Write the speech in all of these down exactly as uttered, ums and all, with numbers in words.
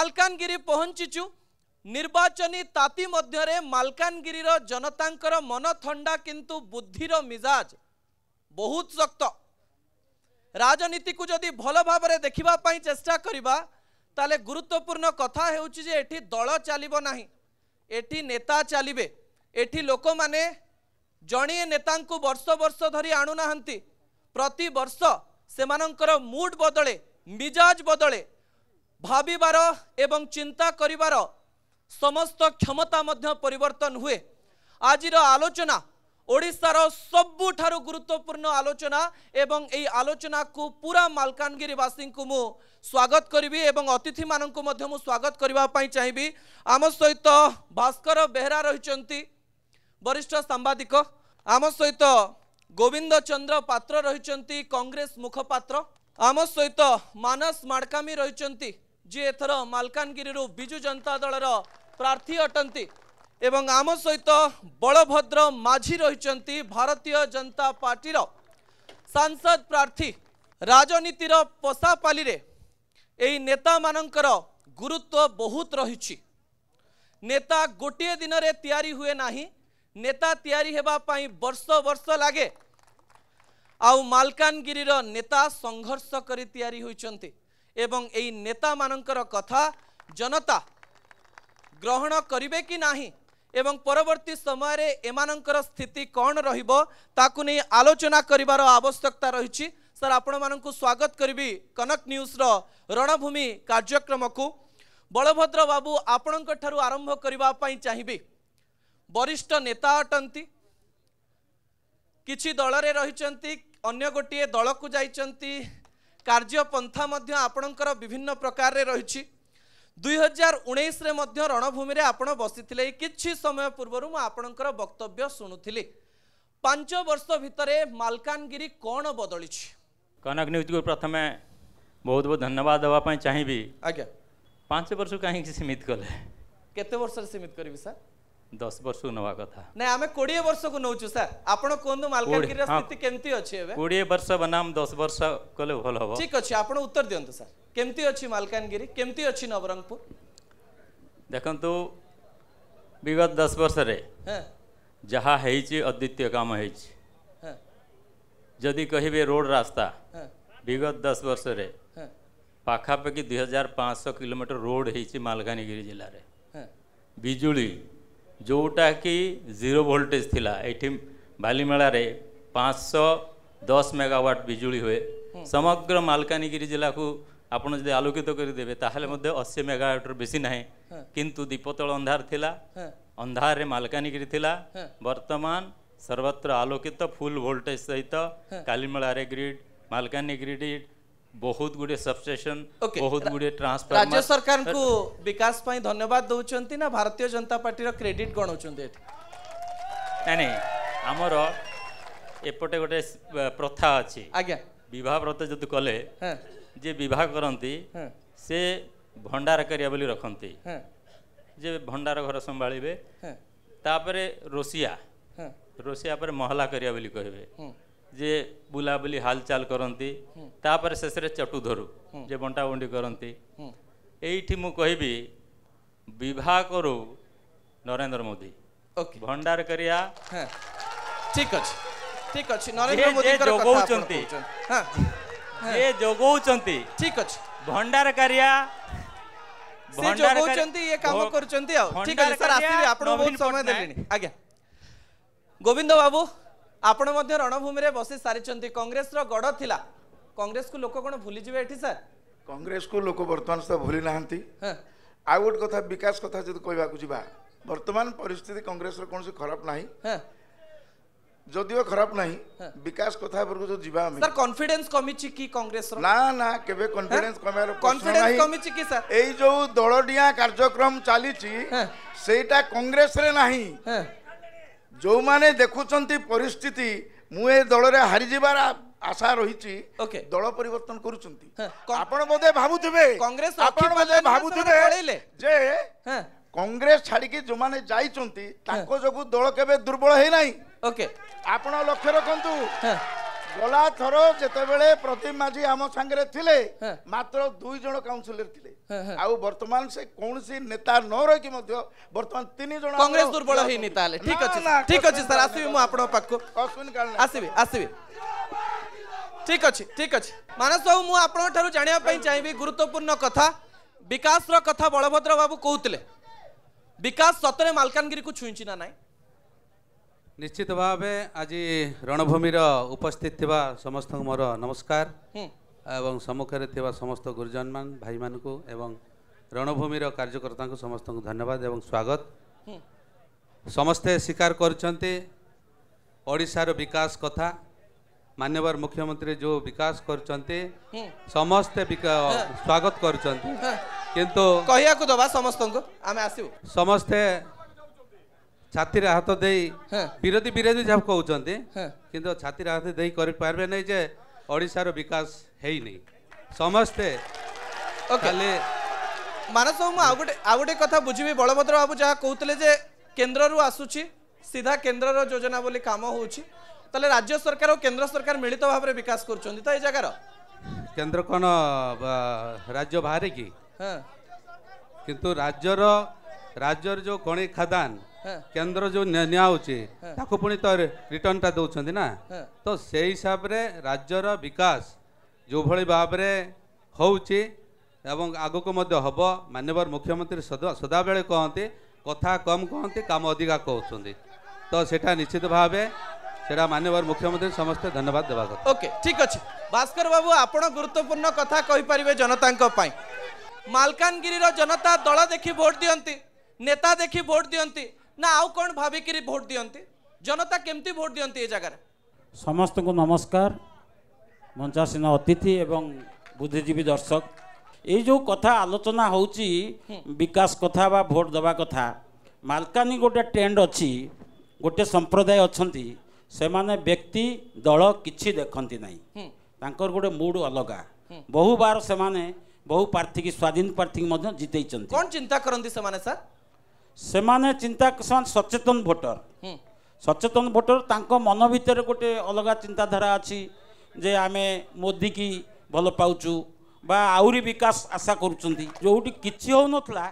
मालकानगिरी पहुंचीचु। निर्वाचनी ताती मध्यरे मालकानगिरी जनतांकर मन थंडा किंतु बुद्धिर मिजाज बहुत शक्त। राजनीति को जदि भल भाव देखा चेष्टा करवा ताले गुरुत्वपूर्ण कथा हेउछि जे एठी दल चलिबो नाही, एठी नेता चलिबे। एठी लोक माने जणिए नेतांकु वर्ष वर्ष धरी आणु नाहंती, प्रति वर्ष सेमानंकर मूड बदले, मिजाज बदले। भाविबार एवं चिंता करिबार समस्त क्षमता मध्य परिवर्तन हुए। आजिर आलोचना ओडिशार सबुठारु गुरुत्वपूर्ण आलोचना एवं एई आलोचना को पूरा मालकानगिरी वासिंकु मु स्वागत करिबी एवं अतिथि मानंकु मध्य मु स्वागत करिबा पई चाहिबी। आम सहित भास्कर बेहरा रहिचंती वरिष्ठ सांबादिक, आम सहित गोविंद चंद्र पात्र रहिचंती कांग्रेस मुखपात्र, आम सहित मानस माड़कामी रहिचंती जी एथर मालकानगिरी बिजु जनता दलर प्रार्थी अटंती एवं आम सहित बलभद्र माझी रहिचंती भारतीय जनता पार्टी सांसद प्रार्थी। राजनीतिर पसापाली रे एई नेता मानंकर गुरुत्व बहुत रहिछि। नेता गोटे दिन रे तैयारी हुए नाही, नेता तैयारी हेबा पई वर्ष वर्ष लागे। आउ मालकानगिरी नेता संघर्ष करी तैयारी होइचंती एवं एई नेता मानंकर कथा जनता ग्रहण करिबे कि नाही एवं परवर्ती समय रे एमानंकर स्थिति कौन रहिबो ताकु नै आलोचना करिवार आवश्यकता रहिछि। सर आपण मानंकु स्वागत करबी कनक न्यूज रो रणभूमि कार्यक्रम को। बलभद्र बाबू आपणक ठारु आरंभ करिबा पई चाहिबी। वरिष्ठ नेता अटंती, किछि दल रे रहिचंती, अन्य गोटिए दल को जाइचंती, कार्य पंथा मध्य आपणकर विभिन्न प्रकार रे रहिछि। दो हज़ार उन्नीस रे मध्य रणभूमि रे आपण बसिथिले। किछि समय पूर्वरु म आपणकर वक्तव्य सुनुथिले। पांच वर्ष भितरे मालकानगिरी कोन बदलिछि? कनक न्यूज को प्रथम बहुत बहुत धन्यवाद देवा पई चाहिबी। आज्ञा। पांच वर्ष काहे कि सीमित कले? केते वर्ष रे सीमित करबी सर? दस वर्ष नवा कथा नै, आमे बीस वर्ष को नउछु सर। आपण कोन मालकानगिरी रे स्थिति केमती अछि एबे? बीस वर्ष बनाम दस वर्ष कले भल होबो। ठीक अछि, आपण उत्तर दियंतु सर। केमती अच्छी मालकानगिरी, केमती अच्छी नवरंगपुर? देखो विगत दस वर्ष रे जहाँ अद्वितीय काम है। जदि कहे रोड रास्ता विगत दस वर्ष रे पाखापाखि दुई हजार पाँच सौ किलोमीटर रोड है मालकानगिरी जिले में। बिजुली जोटा कि जीरो वोल्टेज थिला, एठी बालीमेला रे पाँच सौ दस मेगावाट बिजुली हुए। समग्र मालकानगिरी जिला को आपन जदि आलोकित तो करदेवे ताहले मध्ये अस्सी मेगावाटर बेसी नाही, किंतु दीपतल अंधार थिला, अंधार रे मालकानगिरी थिला। वर्तमान सर्वत्र आलोकित तो फुल वोल्टेज सहित कालीमेला रे ग्रिड, मालकानगिरी ग्रिड, बहुत गुडे सबस्टेशन, बहुत गुडे ट्रांसफार्मर। राज्य सरकार को विकास पई धन्यवाद दउचंती ना भारतीय जनता पार्टी रो क्रेडिट गणउचंती? ताने हमर एपटे गोटे प्रथा अछि। आज्ञा। विवाह व्रत जदि कले जे विवाह करती से भंडार करिया बोली रखती, जे भंडार घर संभालिबे, तापरे रोसिया रोसिया पर महला करिया बोली कहबे, जे बुला बुली हालचाल करती, तापरे शेषरे चटु धरू जे बंटा बंटी करती। एठी मु कहबी विवाह करू नरेंद्र मोदी, भंडार करिया। ठीक अछि, ठीक अछि। नरेंद्र मोदी कर कथा चंती, हां ये जोगौचंती। ठीक अछि। भंडार करिया से जोगौचंती, ये काम करचंती। आ ठीक अछि सर, आसीबे आपण बहुत समय देलिनी। आज्ञा। गोविंद बाबू आपण मध्ये रणभूमि रे बसी सारिचंती। कांग्रेस रो गड थिला, कांग्रेस को लोक कोन भूली जिवे एठी सर? कांग्रेस को लोक वर्तमान से भूली नाहंती। हां आ गोट कथा विकास कथा जदि कहबा को जिबा, वर्तमान परिस्थिति कांग्रेस रो कोनसे खराब नाही। हां जदियो खराब नहीं, विकास कथा पर जो जीवा में सर कॉन्फिडेंस कमी छी की कांग्रेस रो? ना ना, केबे कॉन्फिडेंस कमारो कॉन्फिडेंस कमी छी की सर? एई जो दळडिया कार्यक्रम चाली छी सेटा कांग्रेस रे नाही। जो माने देखुचंती परिस्थिति मु ए दळ रे हारि जिबार आशा रही छी, दल परिवर्तन करूचंती। आपण बदे भाबुथिबे कांग्रेस, आपण बदे भाबुथिबे जे कांग्रेस छाड़ी की जो माने जाइचंती ताको जगु दल केबे दुर्बल हे नाही। ओके, आपण लक्ष्य रखंतु गला थर जेतेबेले प्रदीप माझी आम सांगरे थिले मात्र दुई जण काउंसिलर थिले आ वर्तमान से कोनसी नेता न रहि कि मध्य वर्तमान तीन जण कांग्रेस दुर्बल हे नेता ले ठीक अछि ठीक अछि सर आसीबे मु आपण पाखो अश्विन काल आसीबे आसीबे ठीक अछि ठीक अछि मानस बाबू मु आपण थारु जानिया पई चाहिबी गुरुत्वपूर्ण कथा विकास रो कथा बलभद्र बाबू कहउतले विकास सतरे मालकानगिरी को छुइछि ना नाही निश्चित भाव आज रणभूमि उपस्थित थिबा समस्त मोर नमस्कार एवं सम्मुखें थिबा समस्त गुरुजन मान भाई मान को एवं रणभूमि कार्यकर्ता को समस्त धन्यवाद एवं स्वागत समस्ते स्वीकार करछन्ते ओडिसा रो विकास कथा मान्यवर मुख्यमंत्री जो विकास करछन्ते समस्ते स्वागत करछन्ते किंतु कहिया को दबा समस्त को आमे आसीबो समस्ते छाती हाथ दे विरोधी विरोधी जब कौन कि छाती हाथ दे पारे नहीं जे ओडिशा रो विकास है नहीं समस्ते खाली मानस बाबू आउ गोटे आउ गोटे कथा बुझी बलभद्र बाबू जहाँ कहते जे केन्द्र रू आसूची सीधा केन्द्र रो योजना बोली काम हो राज्य सरकार और केन्द्र सरकार मिलित भाव में विकास कर जगार केन्द्र कौन राज्य बाहर कि किंतु राज्य राज्य जो खनि खदान केंद्र जो न्याय ताको पुणी तो रिटर्न टा दौरान ना तो से हिसाब रे राज्यर विकास जो भली भाव एवं आगो को मध्य हब माननीय मुख्यमंत्री सदा सदाबेले कहते कथा कम कहते काम अधिका कहते तो सेटा निश्चित भाव सेटा माननीय मुख्यमंत्री समस्त धन्यवाद देवा कथा ओके ठीक अच्छे भास्कर बाबू आपण गुरुत्वपूर्ण कथा कहि परिबे जनता मालकानगिरी जनता दल देखि भोट दियंती नेता देखि भोट दियंती ना आउ कौन भाविकी भोट दियंती जनता केमती भोट दियंती ए जगार समस्त को नमस्कार मंचासीन अतिथि एवं बुद्धिजीवी दर्शक ये जो कथा आलोचना होची विकास कथा बा भोट दबा कथा मालकानी गोटे ट्रेंड अच्छी गोटे संप्रदाय अच्छी से माने व्यक्ति दल किछि देखंती नहीं तांकर गोटे मूड अलग बहु बार से माने बहु प्रार्थी की स्वाधीन प्रार्थी जिते कौन चिंता करती से माने सर से माने चिंता सचेतन भोटर सचेतन भोटर तांको मन भितर गोटे अलग चिंताधारा अच्छी जे आमे मोदी की भल पाचु बा आउरी विकास आशा करूँगी जोटी किसी हो ना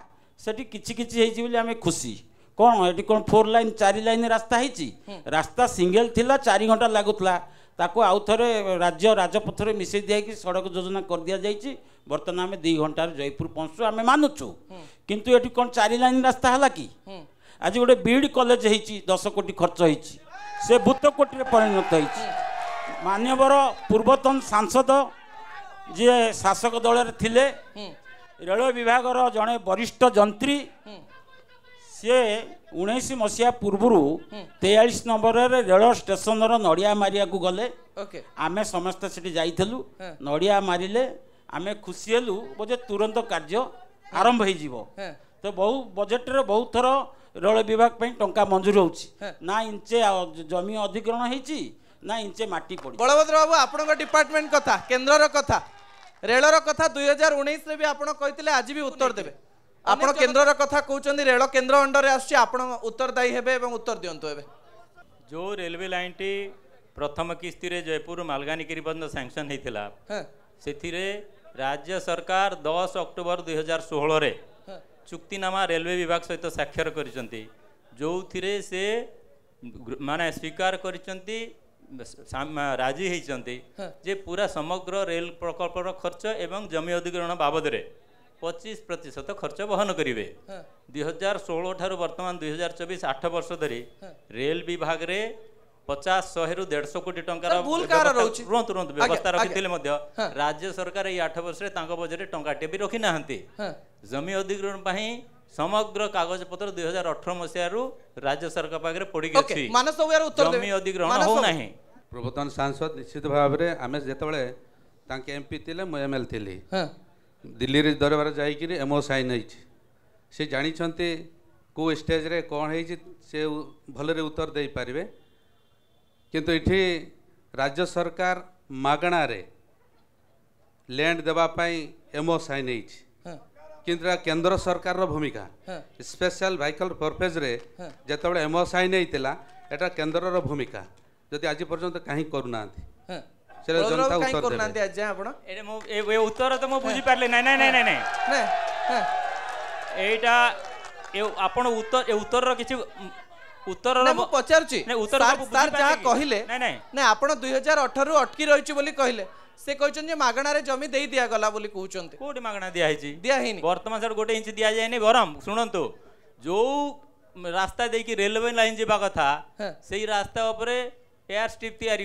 से किसी किसी आमे खुशी कौन ये कौन फोर लाइन चार लाइन रास्ता है रास्ता सिंगल थिला चार घंटा लगुला ताको आउ थे राज्य राजपथ में मिसई दिखे सड़क योजना कर दि जाइए बर्तमान आम दी घंटार जयपुर पहुँचु आम मानुचु किंतु ये कौन चार लाइन रास्ता है कि आज गोटे बीड कॉलेज होती दस कोटी खर्च हो से भूत कोटी परिणत हो मानवर पूर्वतन सांसद जी शासक दल रे रेलवे विभाग जड़े वरिष्ठ जंत्री सी उन्नीस मसीहा पूर्वर तेयालीस नंबर रेल स्टेशन नड़िया मारिया को गले आमे समस्ते से जाइलु नड़िया मारे आमे खुशी हेलु बोझे तुरंत कार्य आरंभ हो तो बहु बजेट रे बहुत थर रेल विभाग पर टंका मंजूर होना इंचे जमी अधिग्रहण होती ना इंचे माटी पड़ी बलभद्र बाबू आपण डिपार्टमेंट कथा केन्द्र कथा रेल कथा दुई हजार उन्नीस भी आपते आज भी उत्तर देवे आपण केन्द्र कथा कहते रेल केन्द्र अंडर आसन उत्तरदायी हे उत्तर दिंतु जो रेलवे लाइन टी प्रथम किस्ती रे जयपुर मालकानगिरी पर्यटन सैंक्शन होता से राज्य सरकार दस अक्टोबर दुई हजार षोह चुक्तिनामा रेलवे विभाग सहित स्वाक्षर कर जो से माने स्वीकार कर राजी होती जे पूरा समग्र रेल प्रकल्पर खर्च एवं जमी अधिग्रहण बाबद पच्चीस प्रतिशत खर्च बहन करेंगे दुई हजार षोह ठार बर्तमान दुई हजार चौबीस आठ वर्ष धरी रेल विभाग रे पचास शहे रु देश कोटी टंका तुरंत तुरंत व्यवस्था रखी राज्य सरकार ये आठ वर्ष बजेट टंकाटे भी रखी ना जमी अधिग्रहण समग्र कागज पत्र दुई हजार अठर मसीह राज्य सरकार पाखे पड़ी जमी अधिग्रहण होना पूर्वतन सांसद निश्चित भाव में आम जिते एमपी थे मुझे एम एल थी दिल्ली रे दरबार जाइए एमओ साइन हो जानी को स्टेज रे कौन है से भलरे उत्तर दे पारे किंतु इठी राज्य सरकार मागणा रे लैंड देवाई एमओ साइन हो किंतु केंद्र सरकार रो भूमिका स्पेशल व्हीकल परफेज रे जिते एमओ साइन होता एटा केन्द्र रो भूमिका जदि आज पर्यंत कहीं करूना उत्तर तो मुझे बुझी पारे ना उत्तर कि उत्तर पचारे दो हज़ार अठारह अटकी रही कहले से कहते मगणार जमी दे दि गला कौटी मगणा दिखाई दिहनी बर्तमान सर गोटे इंच दि जाए बरम शुणु जो रास्ता देखिए रेलवे लाइन जावा कथा से रास्ता एयर स्ट्रिप या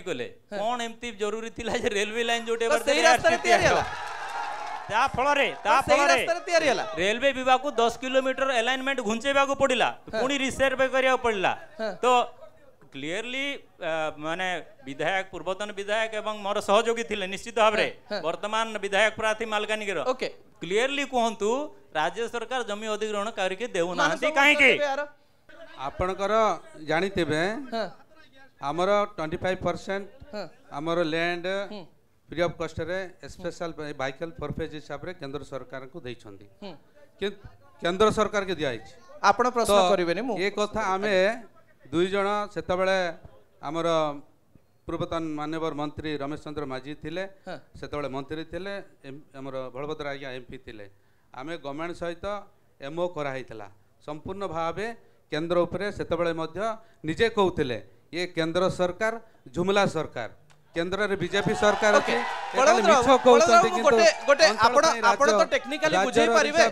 कौन एमती जरूरी थी रेलवे लाइन जो रेलवे विभाग को दस किलोमीटर अलाइनमेंट घुंचेबा को पड़ला पुणी रिसर्वे करिया पड़ला तो क्लीयरली माने विधायक पूर्वतन विधायक एवं मोर सहयोगी थिले निश्चित भाव वर्तमान विधायक प्रार्थी मालकानगिर ओके क्लीयरली कहंतु राज्य सरकार जमी अधिग्रहण करके देउ नाहंती काहे के आपनकर जानितेबे हमर पच्चीस परसेंट हमर लैंड फ्री ऑफ कॉस्ट रे स्पेशल व्हीकल परफेज हिसाब रे केंद्र सरकार को देछंदी के केंद्र सरकार के दियाई आपण प्रश्न करबेनी मु ए कथा आमे दुई जण सेता बेले हमर पूर्वतन माननीय मंत्री रमेश चंद्र माझी थिले सेता बेले मंत्री थिले हमर भलभद्र आज्ञा एमपी थिले आमे गवर्नमेंट सहित एमओ करा हैतला संपूर्ण भाबे केंद्र ऊपर सेता बेले मध्य निजे कहउथिले ये केंद्र सरकार झुमला सरकार केंद्र रे बीजेपी सरकार के मिथो कहउछथि कि गोटे गोटे आपण आपण तो टेक्निकली बुझै परिबे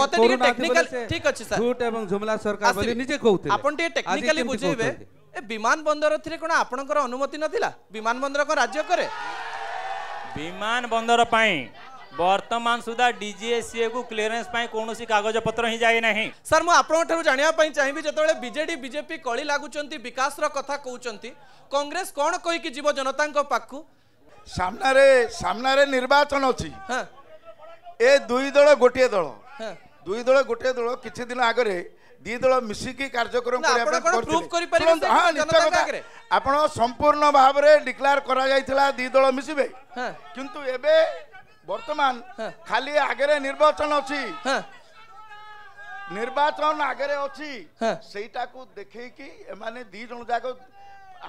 मते टी टेक्निकल ठीक अछि सर झूठ एवं झुमला सरकार बोली निजे कहउथि आपण टी टेक्निकली बुझैबे ए विमान बंदर थिरे कोन आपणकर अनुमति नथिला विमान बंदर को राज्य करे विमान बंदर पई वर्तमान सुधा डीजीएससीए को क्लीयरेंस पई कोनोसी कागज पत्र ही जाय नाही सर मु आपण ठरो जानिया पई चाहिबी जतबेले बीजेडी बीजेपी कळी लागुचंती विकास रो कथा कहउचंती कांग्रेस कोन कोइ कि जीव जनता को पाखु सामना रे सामना रे निर्वाचन अछि हां ए दुई दल गोटे दल हां दुई दल गोटे दल किछि दिन आगरे दी दल मिसी की कार्यक्रम करिया पर प्रूफ करि परिबे हां निश्चय आगरे आपण संपूर्ण भाव रे डिक्लेयर करा जायतिला दी दल मिसीबे हां किंतु एबे वर्तमान खाली आगे निर्वाचन अच्छी निर्वाचन आगे अच्छी सेटा को देखे कि एमाने दी जन जाक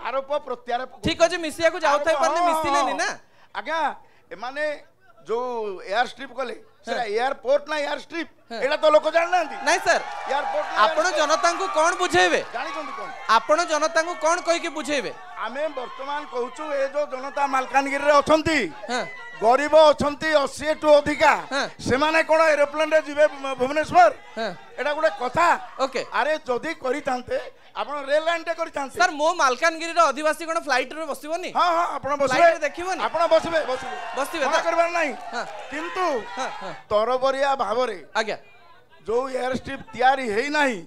आरोप प्रत्यारोप ठीक अछि मिसिया को जाउ थाय परने मिसिले नि ना आगा एमाने जो एयर स्ट्रिप कले सेरा एयरपोर्ट ना एयर स्ट्रिप एटा तो लोक जान नांदी नाही सर एयरपोर्ट आपण जनता को कोन बुझेबे जानि कोन आपण जनता को कोन कहि के बुझेबे आमे वर्तमान कहउछु ए जो जनता मालकानगिरी रे अछंती गरीब अछंती अस्सी टू अधिका से माने कोन एरोप्लेन रे जिवे भुवनेश्वर एटा गुडे कथा ओके अरे जदी करितांते आपण रेल लाइन रे करितांते सर मो मालकानगिरी रे आदिवासी कोन फ्लाइट रे बसिबोनी हां हां आपण बसबे फ्लाइट रे देखिबोनी आपण बसबे बसबे बसबे ना करबार नाही किंतु तरबरिया भाव रे आज्ञा जो एयर स्ट्रिप तयारी हेई नाही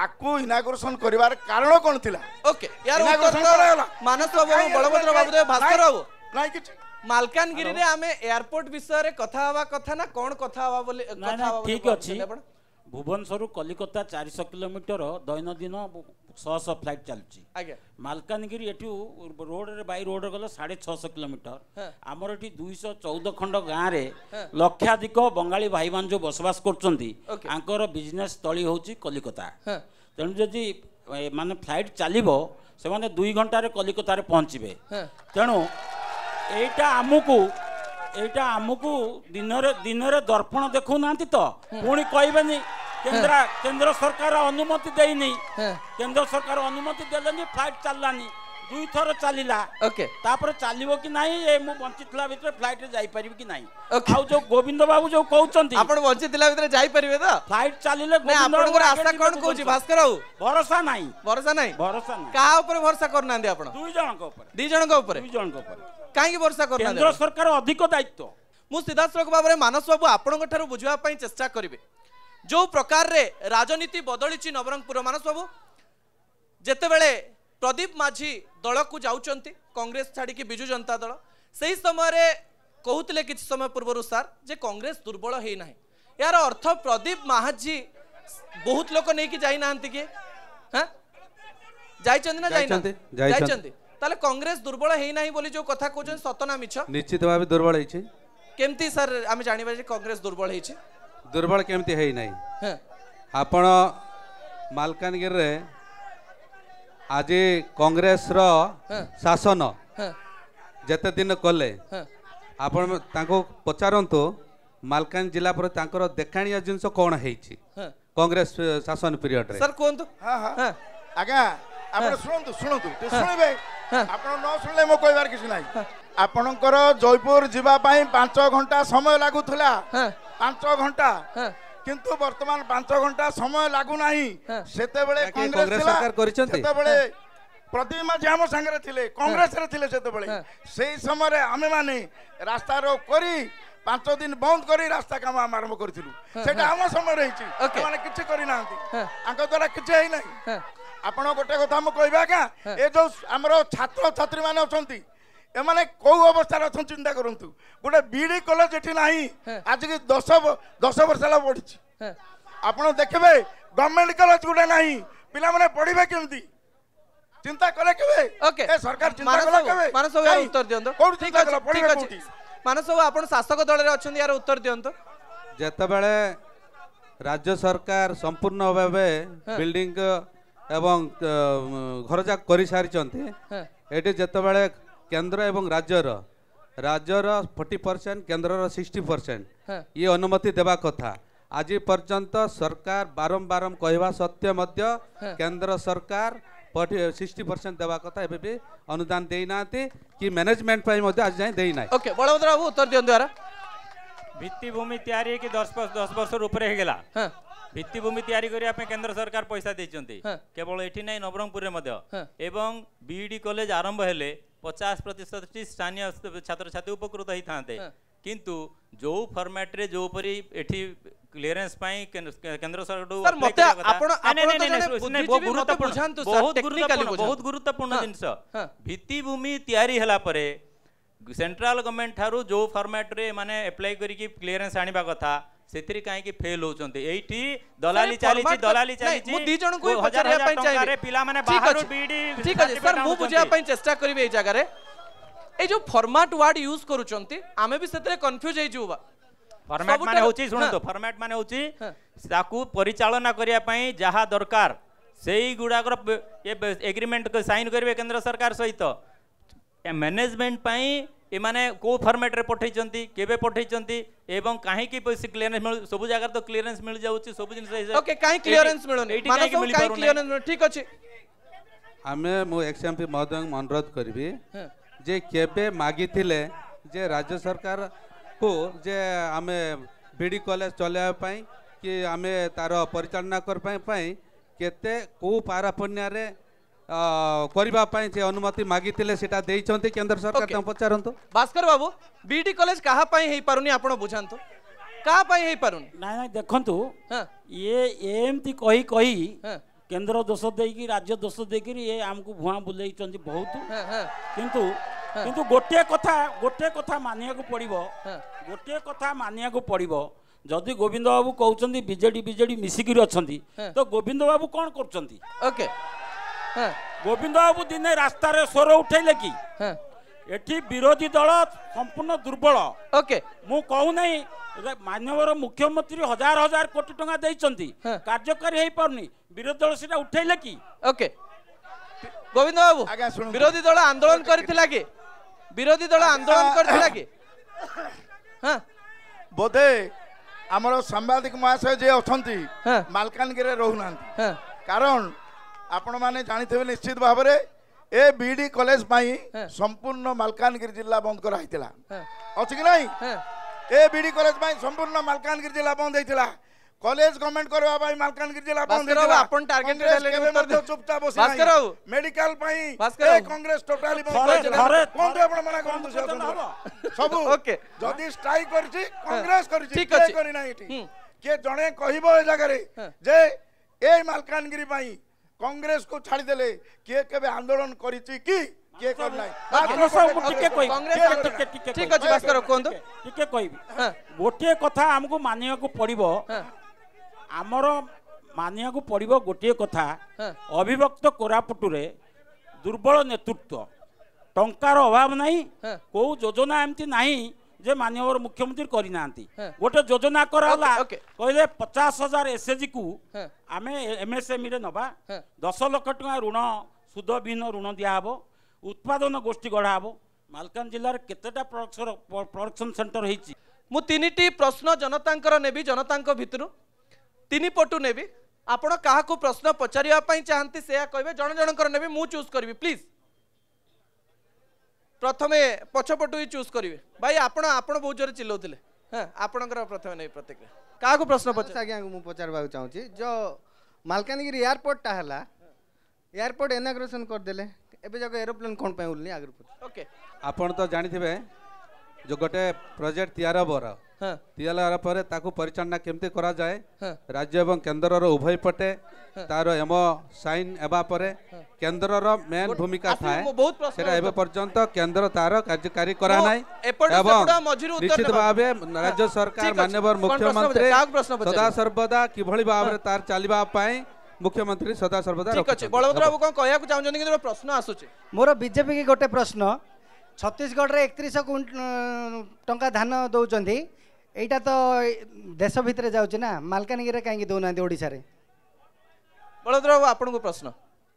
ताकू इनागुरेशन करिवार कारण कोन थिला ओके यार उत्तर मानस बाबू बलभद्र बाबू दे भास्कर बाबू नाही कि मालकानगिरी रे आमे एयरपोर्ट विषय रे कथा हवा कथा ना कोन कथा हवा बोले कथा हवा ठीक अछि भुवनेश्वर कलिकता चार सौ किलोमीटर दैनदिन छह सौ फ्लाइट चलची आगे मालकानगिरी एठू रोड रे बाई रोड गलो छह सौ पचास किलोमीटर हमर एठी दो सौ चौदह खंड गां रे लक्षाधिक बंगाली भाई मान जो बसवास करचंती आंकर बिजनेस स्थली होची कलिकता तेनु जदी माने फ्लाइट चलिबो से माने दो घंटा रे कलिकता रे पहुंचबे तेनु एटा आमुकु एटा आमुकु दिनरे दिनरे दर्पण देखौ नांती तो पुणी कहबेनी केंद्र केंद्र सरकार अनुमति देइनी केंद्र सरकार अनुमति देलनी फ्लाइट चललानी दुई थरो चलीला ओके तापर चलीबो कि नाही ए मु बंचितला भीतर फ्लाइट रे जाई परबी कि नाही आउ जो गोविंद बाबू जो कहउचंती आपण बंचितला भीतर जाई परबे तो फ्लाइट चलीले आपण को आशा कोन कहउची भास्कर बाबू भरोसा नाही भरोसा नाही भरोसा नाही का ऊपर भरोसा करनांदी आपण दुई जण को ऊपर दुई जण को ऊपर दुई जण को ऊपर काहे वर्षा करना केंद्र सरकार अधिक दायित्व मु सीधासलख बाबरे मानस बाबू आपण ठार बुझवा पई चेष्टा करिवे जो प्रकार रे राजनीति बदलिची नवरंगपुर मानस बाबू जेते बेले प्रदीप माझी दल को जाउचंती कांग्रेस छाडी की बिजू जनता दल सही समय रे कहउतले किछ समय पूर्वरु सर जे कांग्रेस दुर्बल हे नाही यार अर्थ प्रदीप महाजी बहुत लोक नै की जाई नांती के ह जाईचंदी ना जाईचंदी जाईचंदी ताले कांग्रेस दुर्बल हे नाही बोली जो कथा कोजन सतना मिछ निश्चित भाबे दुर्बल हे छी केमती सर आमे जानिबा जे कांग्रेस दुर्बल हे छी दुर्बल केमती हे नाही ह आपण मालकानगिर रे आज कांग्रेस रो शासन जते दिन कले आपण तांको पचारंतो मालकान जिला पर तांकर देखाणिया जिंस कोन हेची कांग्रेस शासन पीरियड रे सर कोन हां हां आगा आपण सुनंतु सुनंतु सुनिबे आपण न सुनले मो कोइबार किछ नाही आपणकर जयपुर जीवा पाई पाँच घंटा समय लागुथला पाँच घंटा किंतु वर्तमान पाँच घंटा समय लागु नाही सेते बेले कांग्रेस सरकार करिसंते सेते बेले प्रतिमा जाम संगरे थिले कांग्रेस रे थिले सेते बेले सेही समय रे आमे माने रास्ता रो करी पाँच दिन बंद करी रास्ता काम आरंभ करथिलु सेटा आम समय रहिछि माने किछ करि नांती आंको द्वारा किछ हे नाही आपण गोटे कथा म कहबा का ए जो हमरो छात्र छात्री माने अछंती एमाने को अवस्था अच्छा चिंता करतु गोटे बीडी कॉलेज एठी नाही आज की दस दस वर्ष ला पढ़ी आपन देखबे गवर्नमेंट कॉलेज गुडे नाही पिला माने पढ़िबे केमती चिंता करे केबे ए सरकार चिंता कला केबे मानस बाबू उत्तर दियंतो ठीक अछि ठीक अछि मानस बाबू आपन शासक दल रे अछन यार उत्तर दियंतो जते बेले राज्य सरकार संपूर्ण भाबे बिल्डिंग एवं घर जा करि सारि चंते एटे जते बेले केंद्र एवं राज्यर राज्यर फोर्टी परसेंट केन्द्र सिक्सटी परसेंट ये अनुमति देवा कथा आज पर्यंत सरकार बारंबार कहवा सत्य मध्य केंद्र सरकार सिक्सटी परसेंट देवा कथा एवं भी अनुदान देना कि मैनेजमेंट आज जाए देना ओके बलभद्र बाबू उत्तर दियंतु यार भित्तिभूमि तैयारी कि दस दस वर्ष ऊपर हो गला भित्तिभूमि तैयारी करिया पे केंद्र सरकार पैसा देछंती केवल एठी नै नवरंगपुर रे मध्य एवं बीडी कॉलेज आरंभ हेले पचास प्रतिशत स्थानीय छात्र छात्री उपकृत होता है किंतु जो फॉर्मेट रे जो परी एठी क्लीयरेंस पाई केंद्र सरकार सर मते आपण आपण जने गुरुत्वपूर्ण बहुत गुरुत्वपूर्ण बहुत गुरुत्वपूर्ण जिंस भित्तिभूमि तैयारी हला परे सेंट्रल गवर्नमेंट थारू जो फॉर्मेट रे माने अप्लाई करी कि क्लीयरेंस आनिबा कथा सेतिरी काहे कि फेल होचंते एठी दलाली चालीची दलाली चालीची मु दी जण को पचारे पई चाहे पिला माने बाहरो बीडी ठीक अछि सर मु बुझा पई चेष्टा करिवे ए जगह रे ए जो फॉर्मेट वर्ड यूज करूचंती आमे भी सेतरे कंफ्यूज हे जुवा फॉर्मेट माने होची सुन तो फॉर्मेट माने होची ताकू परिचालन करिया पई जहा दरकार सेही गुडाकर ए एग्रीमेंट को साइन करबे केंद्र सरकार सहित ए मैनेजमेंट पई ए माने को फॉर्मेट रे पठैचंती केबे पठैचंती एवं काहे की पैसे क्लियरेंस सब जगह तो क्लियरेंस मिल जाउची सब जिन ओके काहे क्लियरेंस मिलनी माने काहे क्लियरेंस ठीक अछि हमें मो एक्सएमपी महोदय अनुरोध करबी जे केबे मागी थिले जे राज्य सरकार को जे हमें बीडी कॉलेज चलाय पई कि हमें तार परिचालन कर पई पई केते को पारापण्य रे करिबा पई जे अनुमति मागितिले सेटा देइछंती केंद्र सरकार त पचारंतो भास्कर बाबू बीडी कॉलेज कहा पई हे परुनी आपण बुझांतो का पई हे परुनी ना ना देखंतु ये एमती कहि कहि केंद्र दोष देकी राज्य दोष देकी ये हमकु भुआ बुलेइछंती बहुत किंतु किंतु गोटे कथा गोटे कथा मानिया को पड़िबो गोटे कथा मानिया को पड़िबो जदि गोविंद बाबू कहउछंती बीजेडी बीजेडी मिसिकिर अछंती तो गोविंद बाबू कोन करछंती ओके गोविंद बाबू दिने रास्तार स्वर उठेले कि एठी विरोधी दल संपूर्ण दुर्बल ओके मु कहू नहीं माननीय मुख्यमंत्री हजार हजार कोटी टका देइचंती कार्यकारी हे परनी विरोधी दल सेटा उठेले कि ओके गोविंद बाबू विरोधी दल आंदोलन करथिला कि विरोधी दल आंदोलन करथिला कि हां बोधे हमरो सांबादिक महाशय जे अछंती मालकानगिरी रहउनांती कारण आपण माने जानिथबे निश्चित भाव में ए बीडी कॉलेज पाई संपूर्ण मालकानगिरी जिला बंद कराई थिला अछि कि नहीं ए बीडी कॉलेज पाई संपूर्ण मालकानगिरी जिला बंद हेतिला कॉलेज गवर्नमेंट करबा पाई मालकानगिरी जिला बंद हेतिला आपण टारगेट देले उत्तर चुपचाप बसि भास्कर बाबू मेडिकल पाई ए कांग्रेस टोटली बंद हेतिला कोन दे आपण माने कोन दोष सब ओके जदी स्ट्राइक करछि कांग्रेस करछि ठीक अछि करि नाही एठी के जणे कहिबो ए जगह रे जे ए मालकानगिरी पाई कांग्रेस को छाड़ी देले के केबे आंदोलन करिछि कि के कर नै मात्र सब टिके कोइ कांग्रेस ठीक अछि भास्कर कोन तो टिके कहबी गोटे कथा हमकु मानिया को पड़िबो हमर मानिया को पड़िबो गोटे कथा अभिव्यक्त कोरापुट रे दुर्बल नेतृत्व टंकार अभाव नै को योजना एमती नै जे माननीय मुख्यमंत्री करि नांती गोटे योजना करला कहले पचास हजार एसएजी को आमे एमएसएमई रे नबा दस लाख टका ऋण सुद बिन ऋण दिया हबो उत्पादन गोष्ठी गढ़ा हबो मालकान जिलार केतेटा प्रोडक्शन सेंटर होईची मु तीनिटी प्रश्न जनतांकर नेबी जनतांक भितरु तीन पटु नेबी आपण काहाकू प्रश्न पचारिया पई चाहंती सेया कहबे जण जणकर नेबी मु चूज करबी प्लीज प्रथमे पछपटु ही चूज करबे भाई आपण आपण बहुत जोर चिल्लौथिले हां आपणकर प्रथमे नेबी प्रतिक्रिया काहाकू प्रश्न पचार आज्ञा मु पचारबा चाहूची जो मालकानगिरी एयरपोर्ट ता हला एयरपोर्ट इनाग्रेशन कर देले एबे जग एरोप्लेन कोन पय उल्ली आगर ओके आपण तो जानिथिबे जो गोटे प्रोजेक्ट तैयार बर हां तैयार पर ताकू परिचालन केमते करा जाए राज्य एवं केंद्र रो उभय पटे तारो एमो साइन एबा परे केंद्र रो मेन भूमिका थाए सेटा एबे पर्यंत केंद्र तारो कार्यकारी करा नाय एवं निश्चित भाबे राज्य सरकार माननीय मुख्यमंत्री सदा सर्वदा किभली भाबे तार चालिबा पय मुख्यमंत्री सदा सर्वदा ठीक अछि बलवंत बाबू कोन कहया को चाहौ जने कि प्रश्न आसुचे मोर बीजेपी के गोटे प्रश्न छत्तीसगढ़ रे इकतीस सौ टंका धान दौचंदी एटा तो देश भीतर जाउची ना मालकानगिरी रे काहे दो नांदी ओडिसा रे बलवंत बाबू आपन को प्रश्न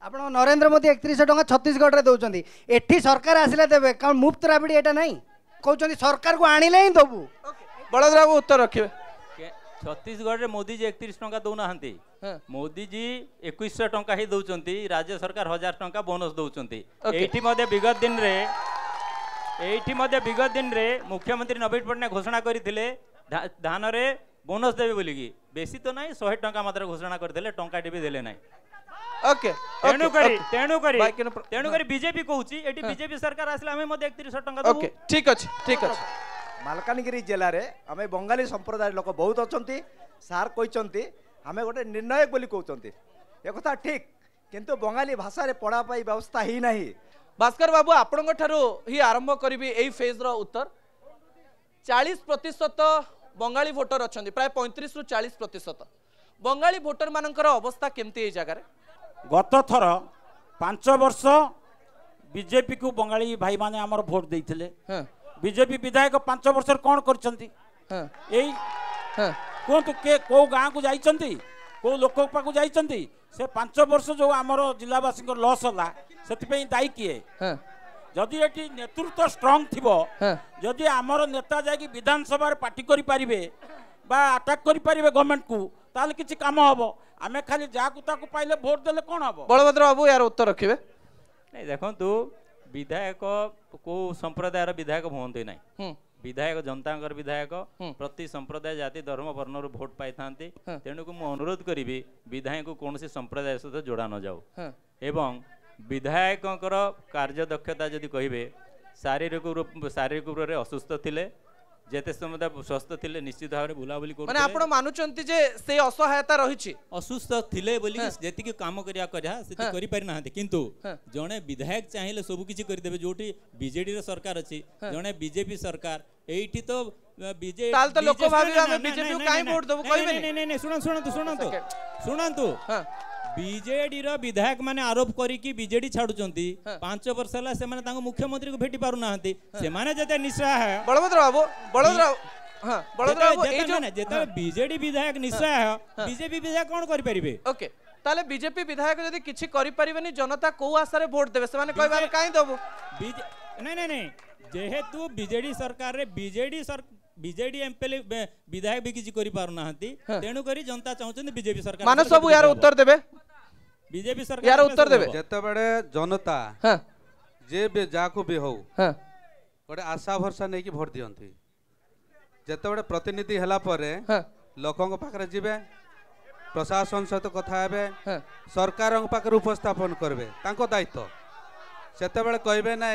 आपन नरेंद्र मोदी इकतीस सौ टंका छत्तीसगढ़ रे दौचंदी एठी सरकार आसिला देबे कारण मुफ्त राबिडी एटा नाही कहउचंदी सरकार को आनिले ही दबु बलवंत बाबू उत्तर रखिबे छत्तीसगढ़ रे मोदी जी इकतीस टंका दो नाहंती मोदी जी इक्कीस सौ टंका ही दउचंती राज्य सरकार हजार टंका बोनस दउचंती एठी मध्ये विगत दिन रे एठी मध्ये विगत दिन रे मुख्यमंत्री नवीन पटनायक घोषणा करथिले धान रे बोनस देबे बोली की बेसी तो नाही सौ टंका मात्र घोषणा करथिले टंका टिबे देले नाही ओके तेनु करी तेनु करी तेनु करी बीजेपी कहउची एठी बीजेपी सरकार आसले आमे मध्ये इकतीस सौ टंका दउ ओके ठीक अछि ठीक अछि मालकानगिरी जिले में आम बंगाली संप्रदाय लोक बहुत अच्छा सार कहते आम गोटे निर्णायक बोली कहते एक कथा ठीक किंतु बंगाली भाषा रे पढ़ापाई व्यवस्था ही नहीं भास्कर बाबू आपण ही आरंभ करी यही फेज्र उत्तर चालीस प्रतिशत बंगाली भोटर अच्छा प्राय पैंतीस रु चालीस प्रतिशत बंगाली भोटर मानकर अवस्था केमती जगार गत थर पांच वर्ष बीजेपी को बंगाली भाई माने आमर भोट देइथिले बीजेपी विधायक पांच वर्ष कौन करछंती को गाँ को जाइछंती को लोक पाकु जाइछंती से पांच वर्ष जो आमर जिलावासी लॉस होला से दायी किए जदि एटी नेतृत्व स्ट्रांग थिबो जदि आमर नेता जाकि विधानसभा रे पार्टी करि परिबे बा अटैक करि परिबे गवर्नमेंट को ताले किछि काम होबो आमे खाली जाकु ताकु पाइले वोट देले कोन होबो बलभद्र बाबू यार उत्तर रखिबे नै देखंतु विधायक को संप्रदायर विधायक हमें ना विधायक जनता विधायक प्रति संप्रदाय जाति धर्म वर्ण रु भोट पाई था तेणुक मुझे अनुरोध करी विधायक को कौन संप्रदाय सहित जोड़ा न जाऊ एवं विधायक कार्यदक्षता जदि कहे शारीरिक रूप शारीरिक रूप से असुस्थ थे जेते समय स्वस्थ थे निश्चित भाव में बुलाबुली माने आपण मानुचंती जे से असहायता रही असुस्थ थे बोली जेतिक काम करिया करिया सेति करि पारि नाहते किंतु जने विधायक चाहिए सब किछि करि देबे जोटी बीजेडी रे सरकार अछि जने बीजेपी सरकार एठी तो बीजेपी ताल तो लोक भाबी आमे बीजेपी को काई वोट देबो कहिबे नै नै नै सुन सुन सुन तो सुन तो बीजेडी रो विधायक माने आरोप करी कि बीजेडी छाडुचंती पांच वर्ष हला से माने तांगो मुख्यमंत्री को भेटी पारु नाहंती से माने जते निश्चय है बलवंत बाबू बलवंत बाबू हां बलवंत बाबू ए जो जते बीजेडी विधायक निश्चय है बीजेपी विधायक कोन करि परिबे ओके ताले बीजेपी विधायक जदी किछि करि परिबेनी जनता को आशा रे वोट देबे से माने कहबा हम काई देबो नै नै नै जेहेतु बीजेडी सरकार रे बीजेडी बीजेडी एमपीले विधायक भी किछि करि पारु नाहंती तेनु करी जनता चाहुचंती बीजेपी सरकार माने सब यार उत्तर देबे बीजेपी सरकार यार उत्तर देबे जते बडे जनता हां जे बे जाको बे हो हां बडे आशा भरसा नै कि वोट दियंती जते बडे प्रतिनिधि हला परे हां लोकंग पाखरे जिवे प्रशासन सहित कथा हेबे सरकारंग पाखरे उपस्थापन करबे तांको दायित्व सेते बडे कहबे नै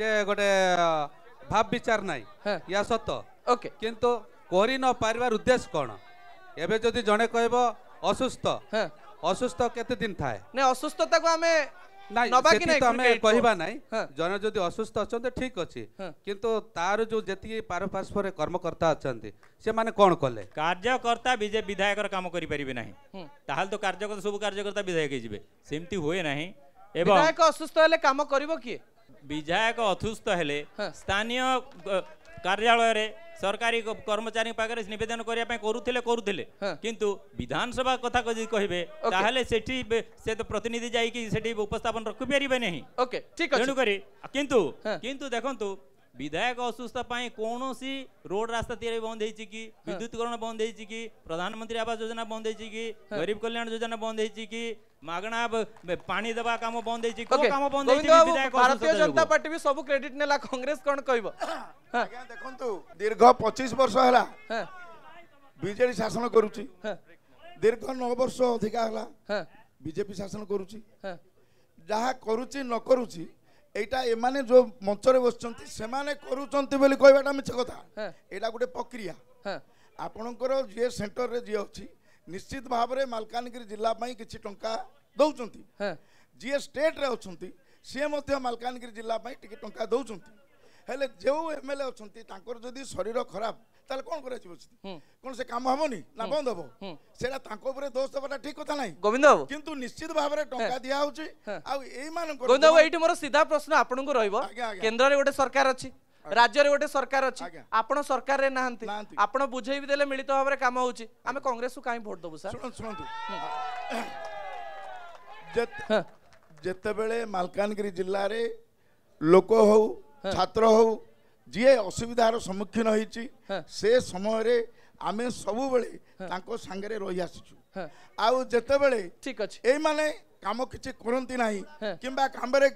जे गोटे भाव विचार नै या सत्य ओके किंतु कोरी न पारिवार उद्देश्य कोन एबे जदी जने कहबो असुस्थ हां असुस्थ केते दिन थाए नै असुस्थता को हमें नबा कि नै हमें कहबा नै जने जदी असुस्थ अछन ठीक अछि किंतु तार जो जति पारपार्श्व रे कर्मकर्ता अछन से माने कोन कले कार्यकर्ता बीजे विधायक रे काम करि परिबे नै ताहाल तो कार्यकर्ता सब कार्यकर्ता विधायक हिजिबे सेमति होए नै एवं विधायक असुस्थ हले काम करिवो कि विधायक असुस्थ हले स्थानीय कार्यालय रे सरकारी कर्मचारी पाखरे निवेदन करिया पे करूथिले करूथिले किंतु विधानसभा कथा कदि कहबे ताहले सेठी से तो प्रतिनिधि जाई कि सेठी उपस्थापन रख परिबे नहीं। ओके ठीक अछि। जणु करी किंतु किंतु देखंतु विधायक असुस्थ पाई कोनोसी रोड रास्ता तिरे बंद हेछि कि विद्युतकरण बंद हेछि कि प्रधानमंत्री आवास योजना बंद हेछि कि गरीब कल्याण योजना बंद हेछि कि मागणा पानी देबा काम बंद हेछि को काम बंद हेछि विधायक भारतीय जनता पार्टी भी सब क्रेडिट नेला कांग्रेस कोन कहबो। हां देखंतु दीर्घ पच्चीस वर्ष हला बीजेपी शासन करूछि दीर्घ नौ वर्ष अधिका हला बीजेपी शासन करूछि जहा करूछि न करूछि एटा एमाने जो मंचरे बसचंती सेमाने करूचंती बोली कहबाटा मिछ कथा। एटा गोटे प्रक्रिया आपणकर जे सेंटर रे जे अछि निश्चित भाव रे मालकानगिरी जिल्ला पई किछि टंका दउचंती जे स्टेट रे अछंती से मध्ये मालकानगिरी जिल्ला पई टिके टंका दउचंती हेले जे एमएलए अछंती तांकर जदी शरीर खराब ताले कोन करे छिबो कोन से काम हबोनी ना बंद हबो सेटा तांको उपरे दोष देबाटा ठीक कथा नाही गोविंद बाबू किंतु निश्चित भाव रे टंका दिया होची आ एई मान को गोविंद बाबू एठी मोर सीधा प्रश्न आपन को रहइबो केंद्र रे गोटे सरकार अछि राज्य रे गोटे सरकार अछि आपन सरकार रे नाहंती आपन बुझेबी देले मिलित भाव रे काम होची आमे कांग्रेस को काई वोट दबो सर सुन सुनतु जत जते बेले मालकानगिरी जिल्ला रे लोक हो छात्र हो जे असुविधार सम्मुखीन होईची से समय रे आमे सबु बेले तांको संगरे रहि आसीचु आ जते बेले ठीक अछि एई माने काम किछि करंती नाही किबा काम रे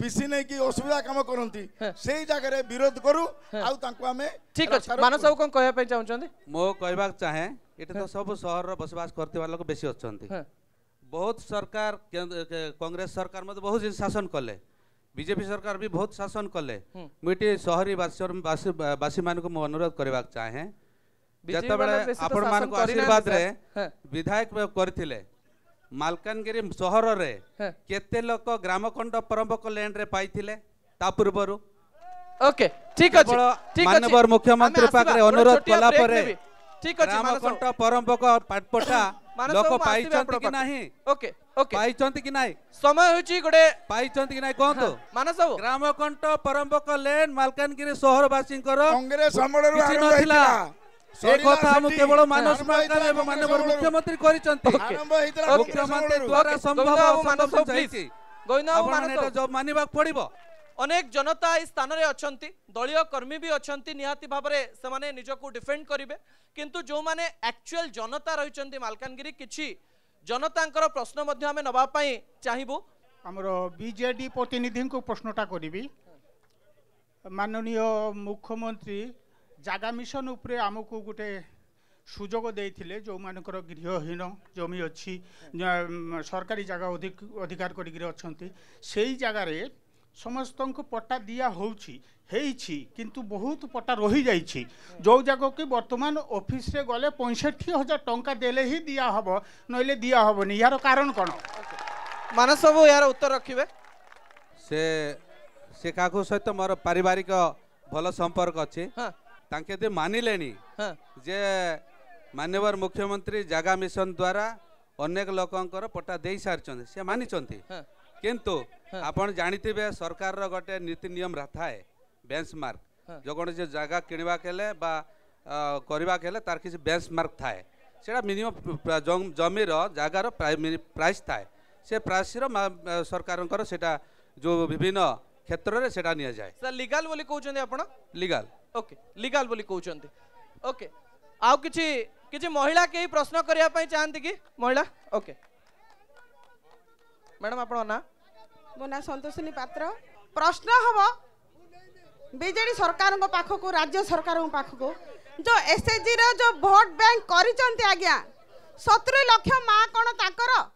पिसी नै कि असुविधा काम करंती सेही जगह रे विरोध करू आ तांको आमे ठीक अछि मानो सब कोन कहया पे चाहू छथि मो कहबा चाहे एटा तो सब शहर रो बसवास करतेवा लोक बेसी अछंती बहुत सरकार कांग्रेस सरकार मत बहुत शासन करले बीजेपी सरकार भी बहुत शासन कले मुटे शहरी बासी बासी मान को अनुरोध करबा चाहे जते बेले आपण मान को आशीर्वाद रे विधायक करथिले मालकानगिरी शहर रे केते लोक ग्रामखंड परम्पक लैंड रे पाइथिले ता पूर्वरु। ओके ठीक अछि ठीक अछि माननीय मुख्यमंत्री पाकरे अनुरोध कला परे ठीक अछि ग्रामखंड परम्पक पाटपटा लोक पाइछन कि नाही। ओके ओके पाई चंती कि नाही समय होची गोडे पाई चंती कि नाही कोन तो माने सब ग्रामकंठ परम्पक लेन मालकानगिरी शहर बासिं कर कांग्रेस हमडर आरंभ हेला से कथा हम केवल मानस मालकान एवं माननीय मुख्यमंत्री करि चंती आरंभ हेला मुख्यमंत्री द्वारा संभव मानस प्लीज गोइना मानस जॉब मानिबा पड़िबो अनेक जनता इस स्थान रे अछंती दलीय कर्मी भी अछंती निहाती भाबरे से माने निजको डिफेंड करिवे किंतु जो माने एक्चुअल जनता रहि चंती मालकानगिरी किछि जनतांकर प्रश्न मध्य हमें नबा पाई चाहिबो हमर बीजेडी प्रतिनिधि को प्रश्नटा करिवि माननीय मुख्यमंत्री जागा मिशन उपरे आमको गोटे सुजोग देथिले जो मानकर गृहहीन जमी अछि सरकारी जागा अधिक अधिकार करिगिर अछंती सेही जागा रे समस्त को पट्टा दिया होउछि हेइछि किंतु बहुत पट्टा रही जाइछि जो जाको कि वर्तमान ऑफिस रे गले पैंसठ हजार टंका देले ही दिया हबो नइले दिया हबोनी यार कारण कोन माने सब यार उत्तर रखिबे से से काको सहित मोर पारिवारिक भलो संपर्क अछि तांके दे मानिलेनी जे माननीय मुख्यमंत्री जागा मिशन द्वारा अनेक लोकंकर पट्टा देई सारछन से मानिछंती किंतु आपण जानिथिबे सरकार रो गोटे नीति नियम रथाए बेंचमार्क जो कोन जे जागा किनबा केले बा करबा केले तार किसी बेंचमार्क थाए सेडा मिनिमम जमी रो जागा रो प्राइस थाए से प्राइस रो सरकारन कर सेटा जो विभिन्न क्षेत्र रे सेटा निया जाए सर लीगल बोली कहू छन आपण लीगल। ओके लीगल बोली कहू छन। ओके आ किछि किछि महिला केही प्रश्न करिया पई चाहंती कि महिला। ओके मैडम आपण ना मो ना संतोषिनी पात्र प्रश्न हम बीजेडी सरकार को राज्य सरकार को जो एसएचजी जो भोट बैंक करा सतुरी लक्ष माँ कौन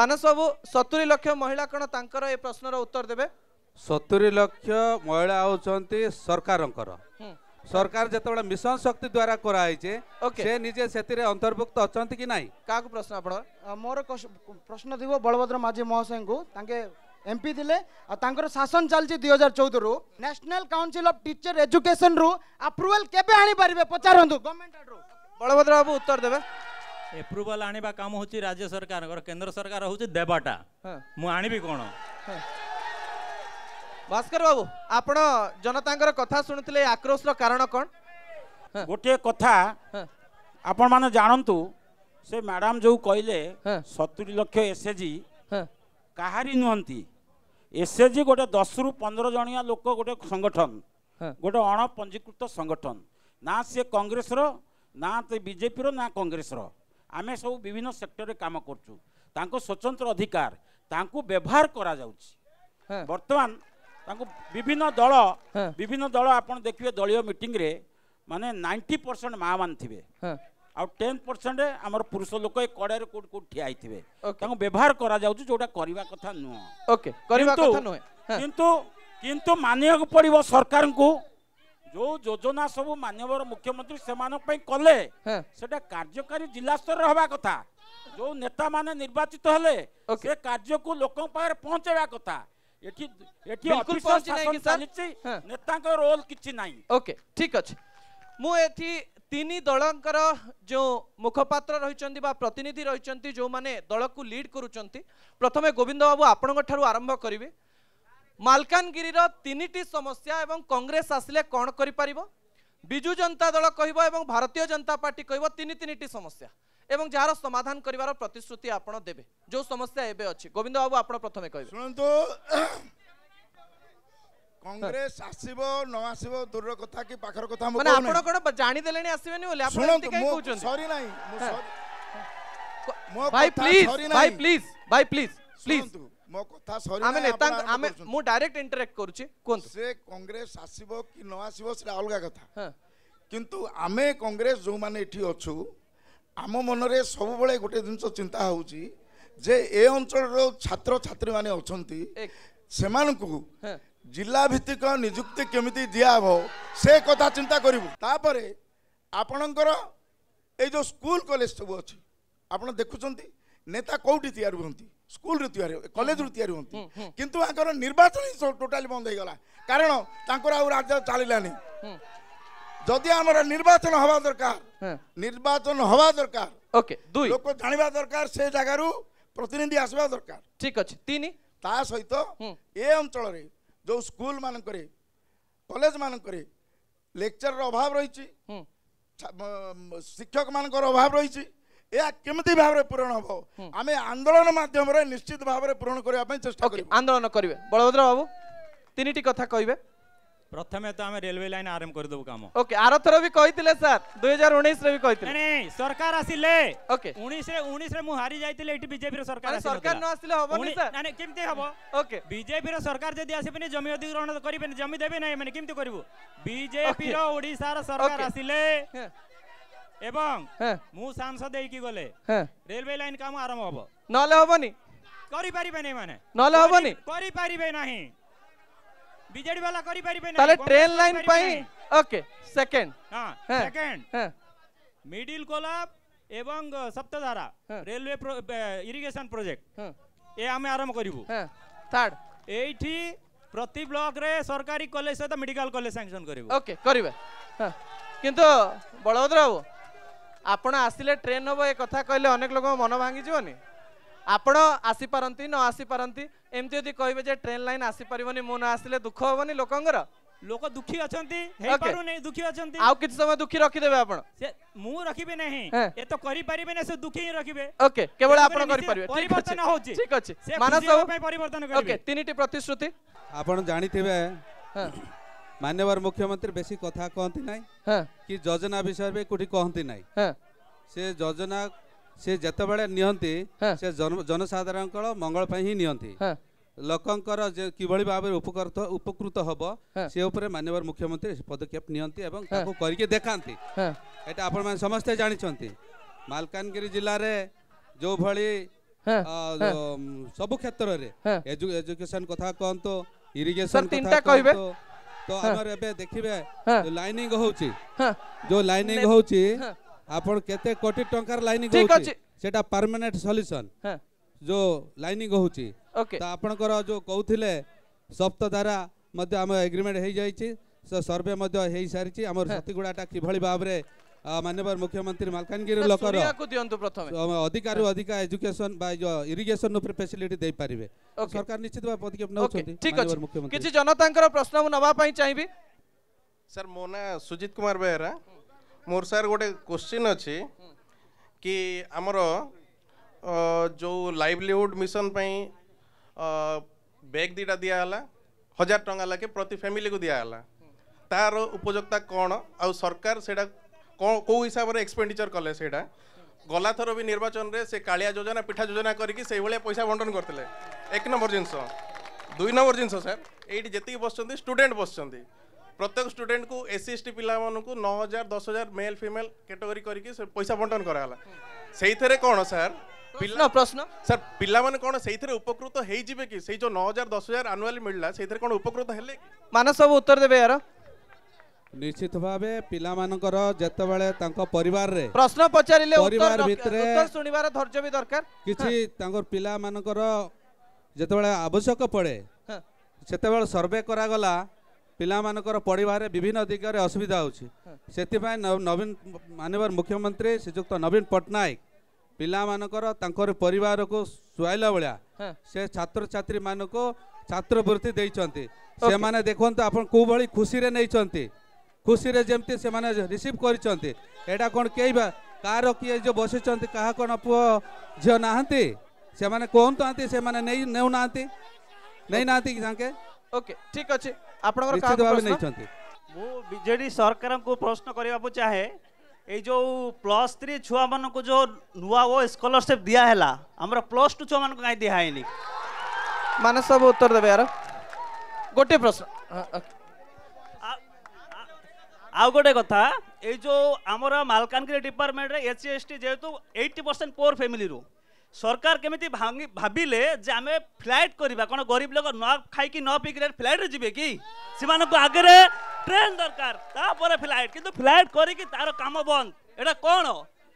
मान सब सतुरी लक्ष महिला कौन तर ए प्रश्नर उत्तर देवे सतुरी लक्ष महिला होती सरकार सरकार जो मिशन शक्ति द्वारा कराई से निजे से अंतर्भुक्त अच्छा कि ना क्या प्रश्न आप मोर प्रश्न थी बलभद्र माझी महाशय को एमपी दिले और तांकर शासन चलती दुई हजार चौदह रु national council of teacher education रु अप्रूवल केबे आनी परिबे पचारंतु गवर्नमेंट रु बलभद्र बाबू उत्तर देबे अप्रूवल आनिबा काम होची राज्य सरकार और केंद्र सरकार होची देबाटा मु आनिबी कोन भास्कर बाबू आपण जनता कथा शुणुते आक्रोश कारण कौन गोटे कथा आपण माने जानतु से मैडम जो कहले सत्तरी लक्ष एसएजी काहारी नुहंती एसएजी गोटे दस रु पंद्रह जनिया लोक गोटे संगठन गोटे अणपंजीकृत संगठन ना सी कांग्रेस रो ना बीजेपी रो ना कांग्रेस रो आमे सब विभिन्न सेक्टर रे काम करछु तांको स्वतंत्र अधिकार तांको व्यवहार करा जाउछि वर्तमान तांको विभिन्न दल विभिन्न दल आपण देखिबे दलीय मीटिंग रे माने नाइंटी परसेंट माँ मान थे आउ टेन परसेंट आमर पुरुष लोक कड़े कौट कौट ठिया व्यवहार करा जाउछ जोटा करबा कथा नुह ओके करबा कथा नुह किंतु किंतु मानियाक पड़िबो सरकार को जो योजना सब मानवर मुख्यमंत्री से कले सेटा कार्यकारी जिला स्तर हवा कथा जो नेता माने निर्वाचित हेले से कार्य को लोक पहुंचावा कथा एठी एठी ऑफिसर शासन चलछि नेता का रोल किछि नाही ओके ठीक अछि मु एठी तीन दलकर जो मुखपात्र रही प्रतिनिधि रही जो माने दल को लीड करुँच प्रथमे गोविंद बाबू आपण आरंभ करेंगे मालकानगिरी तीन टी समस्या एवं कांग्रेस आसिले कौन कर बिजु जनता दल कहिबो एवं भारतीय जनता पार्टी कहिबो तीन तीन टी समस्या एवं जार समाधान करिवार प्रतिश्रुति आपण देबे जो समस्या एबे अछि गोविंद बाबू आपण प्रथमे कहिबे सुनंतो कांग्रेस आसीबो न आसीबो दूर कथा कि पाखर कथा मो माने आपण कोन जानि देलेनी आसीबेनी बोले आपण के कहउछन सॉरी नाही मो भाई प्लीज भाई प्लीज भाई प्लीज प्लीज मो कथा सॉरी आमे नेता आमे मो डायरेक्ट इंटरेक्ट करूची कोन से कांग्रेस आसीबो कि न आसीबो से अलगा कथा हां किंतु आमे कांग्रेस जो माने इठी अछु आम मन में सब बड़े गोटे जिन चिंता होची जे ए अंचल छात्र छात्री माने अछंती से मानकु जिला भित्तिक निजुक्ति केमिति दिया हो से कथा चिंता करिबु तापरे आपणकर ए जो स्कूल कॉलेज सब अछि आपण देखुछंती नेता कोउटी तयार होंती स्कूल रे तयार कॉलेज रे तयार होंती किंतु आकर निर्वाचन टोटली बंद हो गला कारण तांकर आ राज्य चलिलानी जदि आमर निर्वाचन हवा दरकार निर्वाचन हवा दरकार ओके दुई लोक जानिबा दरकार से जगारू प्रतिनिधि आसबा दरकार ठीक अछि तीन ता सहित ए अंचल रे जो स्कूल मान करे कॉलेज मान करे लेक्चर अभाव रही शिक्षक मान अभाव रही केमती भाव में पूरण हम आम आंदोलन माध्यम रे निश्चित भाव में पूरण करने चेष्टा कर आंदोलन करेंगे बलभद्र बाबू तीन टी कथा कहे प्रथमे तो आम रेलवे लाइन आरंभ कर देबो काम ओके आर थर भी कहितले सर दो हज़ार उन्नीस रे भी कहितले नहीं सरकार आसीले ओके उन्नीस रे उन्नीस रे मु हारी जायतिले एटी बीजेपी रे सरकार आसीले सरकार न आसीले होबनी सर नहीं केमते होबो ओके बीजेपी रे सरकार जदी आसेबनी जमी अधिग्रहण करिबे जमी देबे नहीं माने केमते करिवो बीजेपी रो ओडिसा रो सरकार आसीले एवं मु सांसद एकी गले रेलवे लाइन काम आरंभ होबो नले होबनी करि परिबे नहीं माने नले होबनी करि परिबे नहीं बीजेडी वाला करी पारी पे ताले ट्रेन लाइन पाई ओके सेकंड हां सेकंड मिडिल कोलाब एवं सप्तधारा रेलवे इरिगेशन प्रोजेक्ट ए आमे आरंभ करिवु थर्ड एठी प्रति ब्लॉक रे सरकारी कॉलेज सहित मेडिकल कॉलेज सैंक्शन करिवु ओके करिवे किंतु बलभद्र बाबू आपण आसीले ट्रेन होबो ए कथा कहले अनेक लोक मन भांगी जीवनी आपण आसी पारंती न आसी पारंती एमती यदि कहबे जे ट्रेन लाइन आसी परबनी मो न आसीले दुख होबनी लोकंगर लोक दुखी अछंती हे पारु नै दुखी अछंती आउ किछ समय दुखी रखि देबे आपण से मु रखिबे नै ए तो करि परिबे नै से दुखी ही रखिबे ओके केवल आपण करि परिबे परिवर्तन होची ठीक अछि मानस सब पै परिवर्तन करिबे ओके तीनटी प्रतिश्रुति आपण जानिथिबे माननीय मुख्यमंत्री बेसी कथा कहंती नै कि योजना विषय बे कुठी कहंती नै से योजना से जत बड़े निहंती से जन जनसाधारण मंगल ही निहंती लोकंकर कि भाव में उपकृत उपकृत हम से उपरे माननीय मुख्यमंत्री पदक्षेप निहंती एवं ताको करके देखांती एटा आपण माने समस्त जानिछंती मालकानगिरी जिला रे जो भली सब क्षेत्र रे एजुकेशन कथा कहंतो इरिगेशन कथा कहबे तो हमर एबे देखिबे लाइनिंग होउची जो लाइनिंग होउची आपण केते कोटी टंकार लाइनिंग होउची सेटा परमानेंट सॉल्यूशन जो लाइनिंग होउची तो आपण कर जो कहउथिले सप्तधारा मध्य हम एग्रीमेंट हे जाईची सर्वे मध्य हे सारिची हमर सतीगुडाटा कि भली भाबरे माननीय मुख्यमंत्री मालकानगिरी लोकर अधिकार अधिक एजुकेशन इरिगेशन फैसिलिटी दे पारे सरकार निश्चित भाव जनता प्रश्न मुझे चाहिए। सर मो ना सुजित कुमार बेहरा मोर सर गोटे क्वेश्चन अच्छी कि आमर जो लाइवलीहुड मिशन बैग दीटा दिगला हजार टंका लागे प्रति फैमिली को दिगला तार उपयोगिता कौन आ सरकार से कौ हिसाब से एक्सपेंडिचर कले से गला थर भी निर्वाचन रे से कालिया योजना पिठा योजना करके पैसा बंटन करते एक नंबर जिनस दुई नंबर जिनस सर ये जी बस स्टूडेंट बस प्रत्येक स्टूडेंट को एससी एसटी पिला मानू नौ हजार दस हजार मेल फीमेल कैटेगरी करके पैसा बंटन कराला से कौन सर पिला प्रश्न सर पिला माने कौन से उपकृत होईजिबे कि से जो नौ हजार दस हजार आनुअली मिलला से कौन उपकृत हेले मान सब उत्तर देबे यार निश्चित भावे पिला मानकर जेतबेले तांको परिवार रे प्रश्न पचारिले उत्तर उत्तर सुनिबार धैर्य भी दरकार किछि तांकर पिला मानकर जेतबेले आवश्यक पड़े सेतबेले सर्वे करा गला पिला मानकर पढ़वे विभिन्न दिगरे असुविधा होची से नवीन माननीय मुख्यमंत्री श्रीजुक्त नवीन पट्टनायक पिला मानकर तांकर परिवार को सुआइला बळा से छात्र छात्री मान को छात्रवृत्ति देइचंती से माने देखंत आपण को भली खुशी रे नैचंती खुशी रे जेमते से माने रिसीव करचंती एटा कोन केइबा कार किए जो बसिचंती कहा कोन पुओ झियो नाहंती से माने कोन तांती से माने नै नेउ नाहंती नै नाहंती सांके ओके ठीक अच्छे बीजेडी सरकार को प्रश्न करने चाहे ये जो प्लस थ्री छुआ मान को जो नुआ वो स्कॉलरशिप दिया है ला हमरा प्लस टू छुआ मान को कहीं दिया है नहीं माने सब उत्तर देवे यार गोटे प्रश्न आउ गोटे कथा ये जो हमरा मालकानगिरी डिपार्टमेंट रे एससी एसटी जेतु अस्सी परसेंट पोर फैमिली रो सरकार केमिति भांगी भाबिले जे आमे फ्लाइट करबा कोन गरीब लोग न खाई कि न पिकरे फ्लाइट रे जिबे कि सिमान को आगे रे ट्रेन दरकार ता परे फ्लाइट किंतु फ्लाइट करी कि तार काम बंद एटा कोन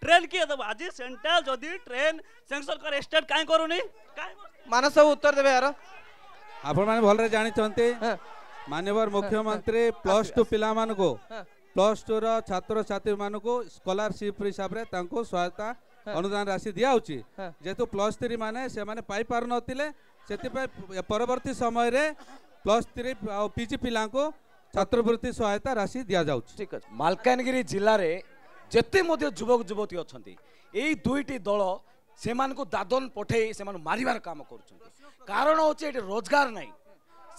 ट्रेन के दब आज सेंट्रल जदी ट्रेन सेंसर कर स्टेट काई करूनी काई मानस उत्तर देबे यार आपण माने भल रे जानि चंते माननीय मुख्यमंत्री प्लस टू पिला मान को प्लस टू रो छात्र छात्री मान को स्कॉलरशिप हिसाब रे तांको सहायता अनुदान राशि दिया होची जेतु प्लस थ्री माने से माने पाई पार नथिले सेति परवर्ती समय रे प्लस थ्री आ पीजी पिला को छात्रवृत्ति सहायता राशि दिया जाउची ठीक अछि। मालकानगिरी जिल्ला रे जेते मध्ये युवक युवती अछंती एई दुईटी दल से मान को दादन पठेई से मान मारिबार काम करूछंती कारण होची एटा रोजगार नै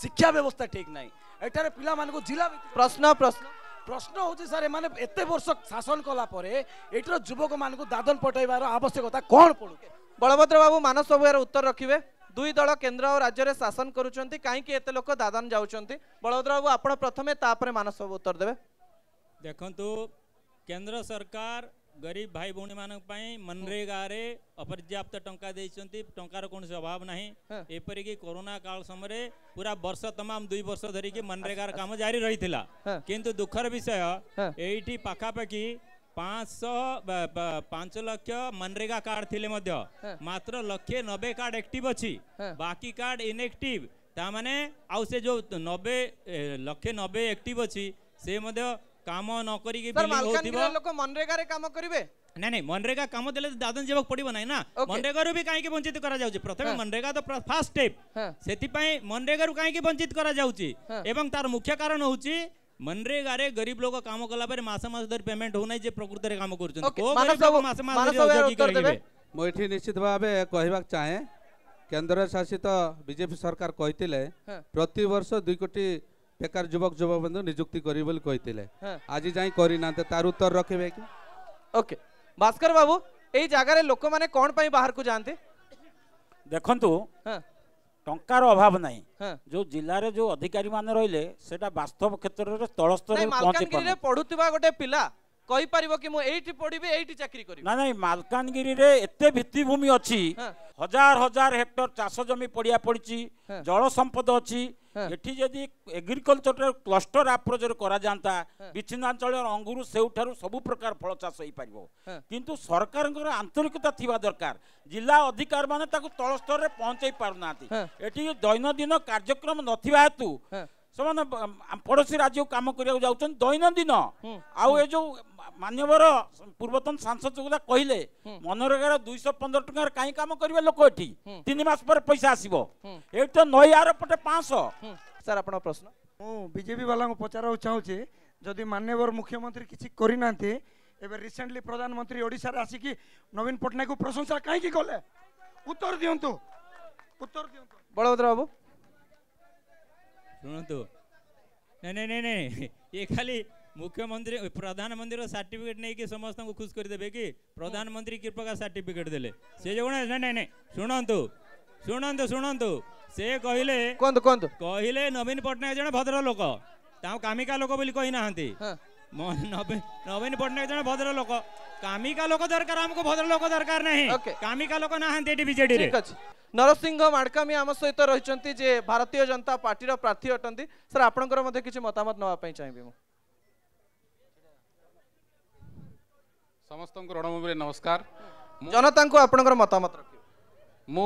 शिक्षा व्यवस्था ठीक नै एटारे पिला मान को जिल्ला प्रश्न प्रश्न प्रश्न होची सर माने एते वर्ष शासन कला परे एटर युवक मान को दादन पटाइबार आवश्यकता कोन पड़ो बलभद्र बाबू मानस सभर उत्तर रखिबे दुई दल केंद्र और राज्य रे शासन करूचंती काई कि एते लोक दादन जाउचंती बलभद्र बाबू आपण प्रथमे ता परे मानस सभा उत्तर देबे देखंतु केंद्र सरकार गरीब भाई भौणी मान पई मनरेगा रे अपर्याप्त टंका देइचंती टंकार कोनसे अभाव नाही एपरि कि कोरोना काल समय रे पूरा वर्ष तमाम दुई वर्ष धरि के मनरेगा काम जारी रहितला किंतु दुखर विषय एईटी पाखा पाकी पाँच लाख मनरेगा कार्ड थिले मध्य मात्र लक्षे नब्बे कार्ड एक्टिव अछि बाकी कार्ड इनएक्टिव ता माने आउ से जो नब्बे लक्षे नब्बे एक्टिव अछि से मध्य काम न करिके लोक मनरेगा रे काम करिवे नहीं नहीं मनरेगा काम देले दादन जेवक पड़िबो नहीं ना मनरेगा रो भी काहे के वंचित करा जाउची प्रथम मनरेगा तो फर्स्ट स्टेप सेति पई मनरेगा रो काहे के वंचित करा जाउची एवं तार मुख्य कारण होउची मनरेगा रे गरीब लोक काम कला पर मास मास दर पेमेंट हो नहीं जे प्रकृति रे काम करछन को गरीब लोक मास मास दर उत्तर देबे मोइठी निश्चित भाबे कहबाक चाहे केंद्र शासित बीजेपी सरकार कहितले प्रति वर्ष दो कोटी बेकार युवक युवा बंधु नियुक्ति करिबल कहितले आज जाई करी नाते तार उत्तर रखेबे कि ओके भास्कर बाबू एई जागा रे लोक माने कोन पई बाहर को जानते देखंतु टंकार अभाव नाही जो जिल्ला रे जो अधिकारी माने रहले सेटा वास्तव क्षेत्र रे तळ स्तर रे पहुंचि पड़ो मालकानगिरी रे पढुतिबा गोटे पिला कहि परिबो कि मो एईटी पढिबे एईटी चाकरी करिबे ना नाही मालकानगिरी रे एते भित्ति भूमि अछि हजार हजार हेक्टर चाष जमी पड़िया पड़िची जल संपद अछि एठी जदि एग्रीकल्चर क्लस्टर अप्रोच करा जानता विच्छिन्नांचल अंगुर सेउठारु सब प्रकार फल चाष होई पारिबो किंतु सरकार आंतरिकता थिबा दरकार जिला अधिकार माने ताकु तळ स्तर रे पहुंचै पारुनांती एठी दैनंदिन कार्यक्रम नथिबा हेतु समान पड़ोसी राज्य काम करिया जाउछन दैनंदिन आ जो मान्यवर पूर्वतन सांसद चौकदा कहले मनरेगार दुईश पंदर टकर कहीं कम करेंगे लोक ये तीन मस पर पैसा आसो ये तो नई आर पटे पाँच सर आप प्रश्न बीजेपी वाला पचारा चाहूँगी जदि मान्यवर मुख्यमंत्री किसी करना रिसेंटली प्रधानमंत्री ओडिशा आसिकी नवीन पटनायक को प्रशंसा कहीं कले उत्तर दिंतु उत्तर दिंतु बलभद्र बाबू शुणु नहीं नहीं नहीं ये खाली मुख्यमंत्री प्रधानमंत्री सर्टिफिकेट नहीं कि समस्त को खुश करदे कि प्रधानमंत्री कृपा का सर्टिफिकेट देले से जो नहीं नहीं नहीं शुणु शुणु शुणु से कहले कहले नवीन पटनायक जन भद्र लोक कामिका लोक बोली कही ना नवीन पटनायक जन भद्र लोक कामिका लोक दरकार आमको भद्र लोक दरकार नहीं कामिका लोक ना बीजेडी रे नरसिंह माड़कामी आम सहित रही जे भारतीय जनता पार्टी प्रार्थी अटंती सर आपंकर किसी मतामत नाप चाहिए समस्त रणभूमि नमस्कार जनता को आपंकर मतामत मु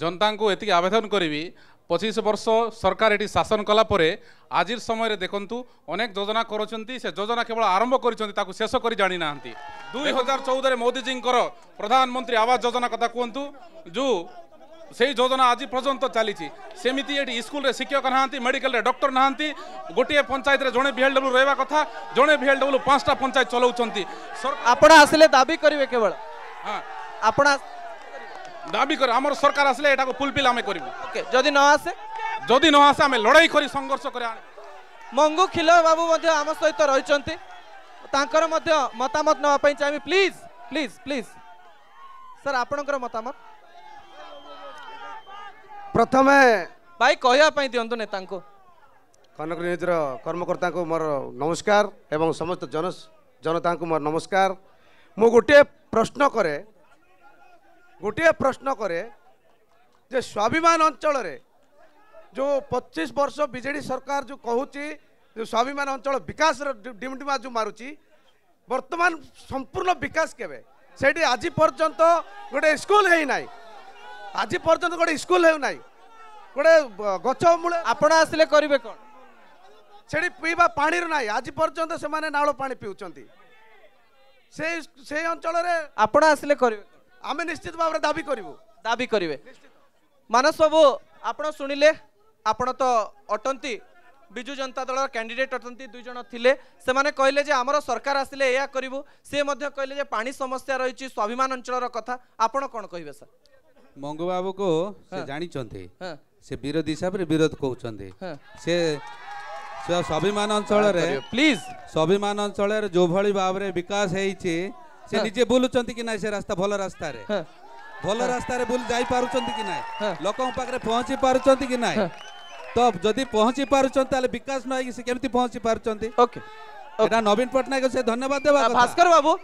जनता को ये आवेदन करी पचीस वर्ष सरकार ये शासन कलापर आज समय देखूँ अनेक योजना करुँच से योजना केवल आरंभ कर शेष कर जाणी ना दुई हजार चौदह मोदीजी प्रधानमंत्री आवास योजना कथा कहतु जो से योजना आज पर्यंत चली सेमती ये स्कूल शिक्षक ना मेडिकल रे डॉक्टर ना गोटे पंचायत रे जड़े बीएलडब्ल्यू रहा कथा जड़े बीएलडब्ल्यू पांचटा पंचायत चलाउछंती आपण आसिले दाबी करिवे केवल हां आपण दाबी कर आम सरकार आसिले एटा को फुलफिल आमे करिवो ओके जदी न आसे जदी न आसे आमे लड़ाई करी संघर्ष करा मंगू खिल बाबू मध्ये आम सहित रहिचंती तांकर मध्ये मतामत न पाई चाहिए प्लीज प्लीज प्लीज सर आपणकर मतामत प्रथम भाई कहया पाई दियंतु नेता को कनक न्यूज रो कर्मकर्ता को मोर नमस्कार एवं समस्त जन जनता को मोर नमस्कार मु गोटे प्रश्न करे गोटे प्रश्न करे जे स्वाभिमान अंचल रे जो पच्चीस वर्ष बीजेडी सरकार जो कहूची जो स्वाभिमान अंचल विकास डिमडिमा जो मारुची वर्तमान संपूर्ण विकास केवे सेठी आज पर्यंत गोटे स्कूल है ना आज पर्यंत गोटे स्कूल है ना गोटे गच मूल आपण आसिले करिवे कोन सेठी पीवा पानी ना आज पर्यंत से माने नालो पानी पिउचंती से से अंचल रे आपण आसिले करिवे आमे निश्चित भाव रे दाबी करिवो दाबी करिवे मानस बाबू आपण सुनिले आपण तो अटंती बिजु जनता दल कैंडिडेट अटंती दुई जन थिले से माने कहले जे हमर सरकार आसिले एया करिवो से मध्ये कहले जे पानी समस्या रहिछि स्वाभिमान अंचल रो कथा आपण कोन कहिबे सर मंगू बाबू को से जानि चंथे से विरोध हिसाब रे विरोध कहउ चंथे से स्वाभिमान अंचल रे प्लीज स्वाभिमान अंचल रे जो भली भाव रे विकास हेछि से निजे बोलु चंती कि नाही से रास्ता भलो रास्ता रे भलो रास्ता रे बोल जाई पारु चंती कि नाही लोकन पाकरे पहुंची पारु चंती कि नाही तो जदि पहुंची पारछन ताले विकास न है से केमती पहुंची पारछन ओके एटा नवीन पटनायक से धन्यवाद देबा भास्कर बाबू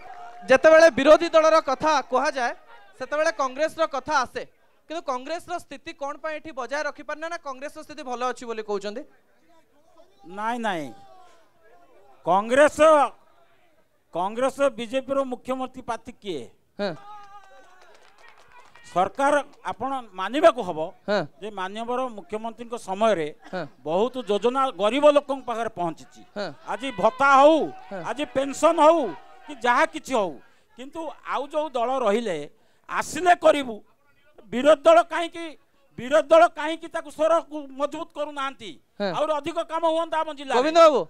जते बेले विरोधी दल रो कथा कोहा जाय सेते बेले कांग्रेस रो कथा आसे किंतु कांग्रेस रो स्थिति कोन पय एठी बजाय रखि परना ना कांग्रेस रो स्थिति भलो अछि बोली कहउचंदी नाही नाही कांग्रेस कांग्रेस बीजेपी रो मुख्यमंत्री पार्टी के सरकार आपण मानिबा को हबो जे मान्यवर मुख्यमंत्री को समय रे बहुत योजना गरीब लोक पाखर पहुंची आज भत्ता हो आज पेंशन हो कि जहा किछि हो किंतु आउ जो दल रहिले आसिले करिवु विरोध दल काहे कि विरोध दल काहे कि ताकू स्वर मजबूत करू नांती और अधिक काम होंदा हम जिल्ला गोविंद बाबू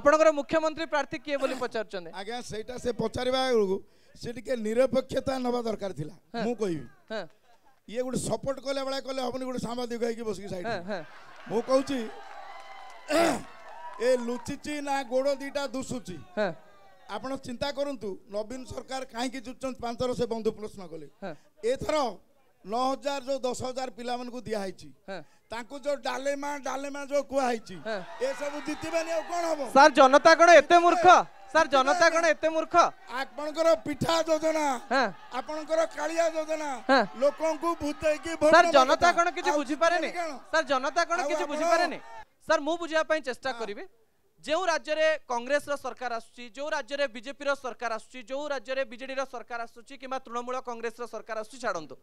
आपनकर मुख्यमंत्री प्रार्थी के बोली पचार चने आगे सेटा से पचारबा सिटिके निरपेक्षता नबा दरकार थिला मु कहिबी हां ये गुड सपोर्ट कोले बडा कोले हबनी गुड सामाजिक होई कि बसकी साइड मु कहउची ए लुचिची ना गोडो दीटा दुसुची हां आपण चिंता करंतु नवीन सरकार काहे कि जुचन पांचरो से बंधु प्रश्न कोले एथरो नौ हजार जो दस हजार पिला मन को दिया हाईची तांको जो डालेमा डालेमा जो को हाईची ए सब जितिबे ने कोन हबो सर जनता कोन एते मूर्ख सर जनता गण एते मूर्ख आपनकर पिठा योजना आपनकर कालिया योजना लोकन को भूतै की भोट सर जनता गण किछ बुझि पारे नै सर जनता गण किछ बुझि पारे नै सर मु बुझिया पई चेष्टा करिवे जेउ राज्य रे कांग्रेस रो सरकार आसुची जेउ राज्य रे बीजेपी रो सरकार आसुची जेउ राज्य रे बीजेडी रो सरकार आसुची किबा तृणमूल कांग्रेस रो सरकार आसुची छाडंतो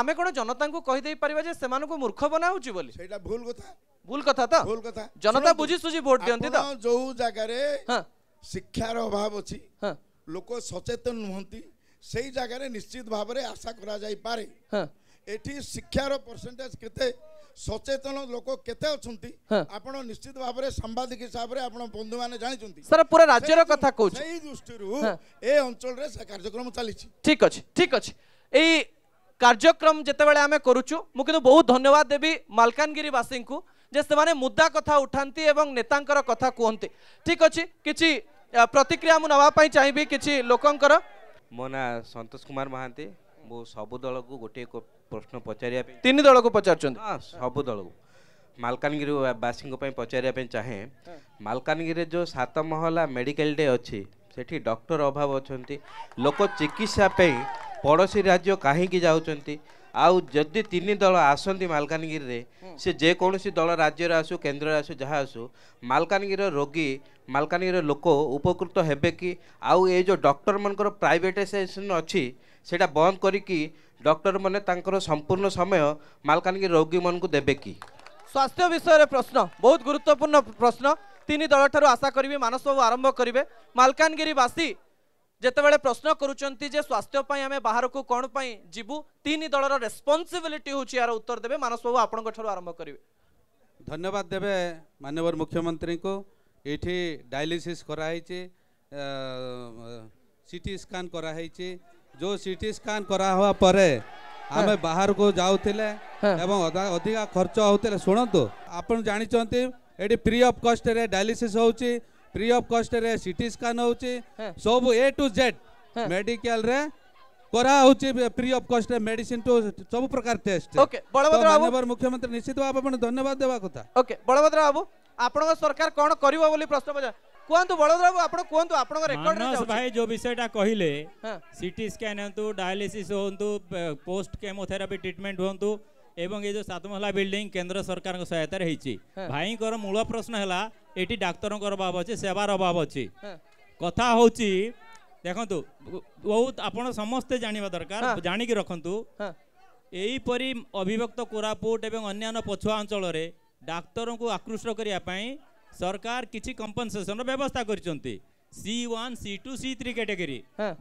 आमे कोन जनता को कहि देई परिबा जे सेमान को मूर्ख बनाउची बोली सेटा भूल कथा भूल कथा त भूल कथा जनता बुझि सुझि भोट देंती त जो जगह रे शिक्षार अभाव अच्छी हाँ। लोक सचेतन नुहति से जगार निश्चित भाव में आशा करे हाँ। एटी शिक्षार परसेंटेज के सचेतन लोक केते अछंती आपण निश्चित भाव में सांबादिक हिसाब से आपण बंधु माने जानिचंती सर पूरा राज्य रो कथा कहू सेही दृष्टि रु ए अंचल रे से कार्यक्रम चली छी ठीक अछि ठीक अछि एई कार्यक्रम जते बेले आमे करूछु मु किंतु बहुत धन्यवाद देबी मालकानगिरी वासिं को जे से माने मुद्दा कथा उठांती एवं नेतांकर कथा कहंती ठीक अछि किछि प्रतिक्रिया मु नवा पई चाहिबी किछि लोकंकर मोना संतोष कुमार महांती मु सब दल को गोटे प्रश्न पचारे तीन दल को पचार हाँ सब दल को मालकानगिरी वासी पचारे चाहे मालकानगिरी जो सात महला मेडिकल डे अच्छी से डॉक्टर अभाव अच्छा लोक चिकित्सा पड़ोसी राज्य कहीं जाऊँगी आउ जदि तीन दल आसती मालकानगिरी से जेकोसी दल राज्य आसू केन्द्र आसू जहाँ आसू मालकानगिरी रोगी मालकानगिरी लोक उपकृत हेबे कि आउ ये जो डॉक्टर मानकर प्राइवेटाइजेशन अच्छी सेटा बंद करिकी डॉक्टर माने तांकर संपूर्ण समय मालकानगिरी रोगी मन को देबे कि स्वास्थ्य विषय रे प्रश्न बहुत गुरुत्वपूर्ण प्रश्न तीन दल ठारू आशा करिवे मानस बाबू आरंभ करिवे मालकानगिरी वासी जेते बेले प्रश्न करूचंती जे स्वास्थ्य पई हमें बाहर को कोन पई जीवू तीन दलर रेस्पोंसिबिलिटी होची यार उत्तर देबे मानस बाबू आपन ठारू आरंभ करिवे धन्यवाद देबे माननीय मुख्यमंत्री को एठी डायलिसिस कराई छी सीटी स्कैन कराई छी जो सीटी स्कैन करा हुआ परे आमे बाहर को जाऊले एवं अधिका खर्च होते शुणु आप जानते ये फ्री ऑफ कॉस्ट रे डायलिसिस होची फ्री ऑफ कॉस्ट रे सीटी स्कैन होची सब ए टू जेड मेडिकल रे करा होची फ्री ऑफ कॉस्ट रे मेडिसिन तो सब प्रकार टेस्ट ओके बड़भद्र बाबू मुख्यमंत्री निश्चित बाबू आपण धन्यवाद देबा कथा ओके बड़भद्र बाबू आपण सरकार कोन करबो बोली प्रश्न बजा कोंतु बड़ोदरा आपण कोंतु आपण रेकॉर्ड रे जाउ भाई जो विषयटा कहिले सीटी स्कैन होंतु डायलिसिस होंतु पोस्ट केमोथेरेपी ट्रीटमेंट होंतु एवं ये जो सातमहला बिल्डिंग केंद्र सरकार को सहायता रहिछि भाई कर मूल प्रश्न हला एटी डाक्टर कर अभाव अछि सेवार अभाव अछि कथा होछि देखंतु बहुत आपण समस्त जानिबा दरकार जानि कि रखंतु एही परि अभिव्यक्त कोरापुट एवं अन्यान्य पछुआ अंचल रे डाक्टर को आकृष्ट करिया पई सरकार किसी कंपनसेशन व्यवस्था करछंती C one C two C three category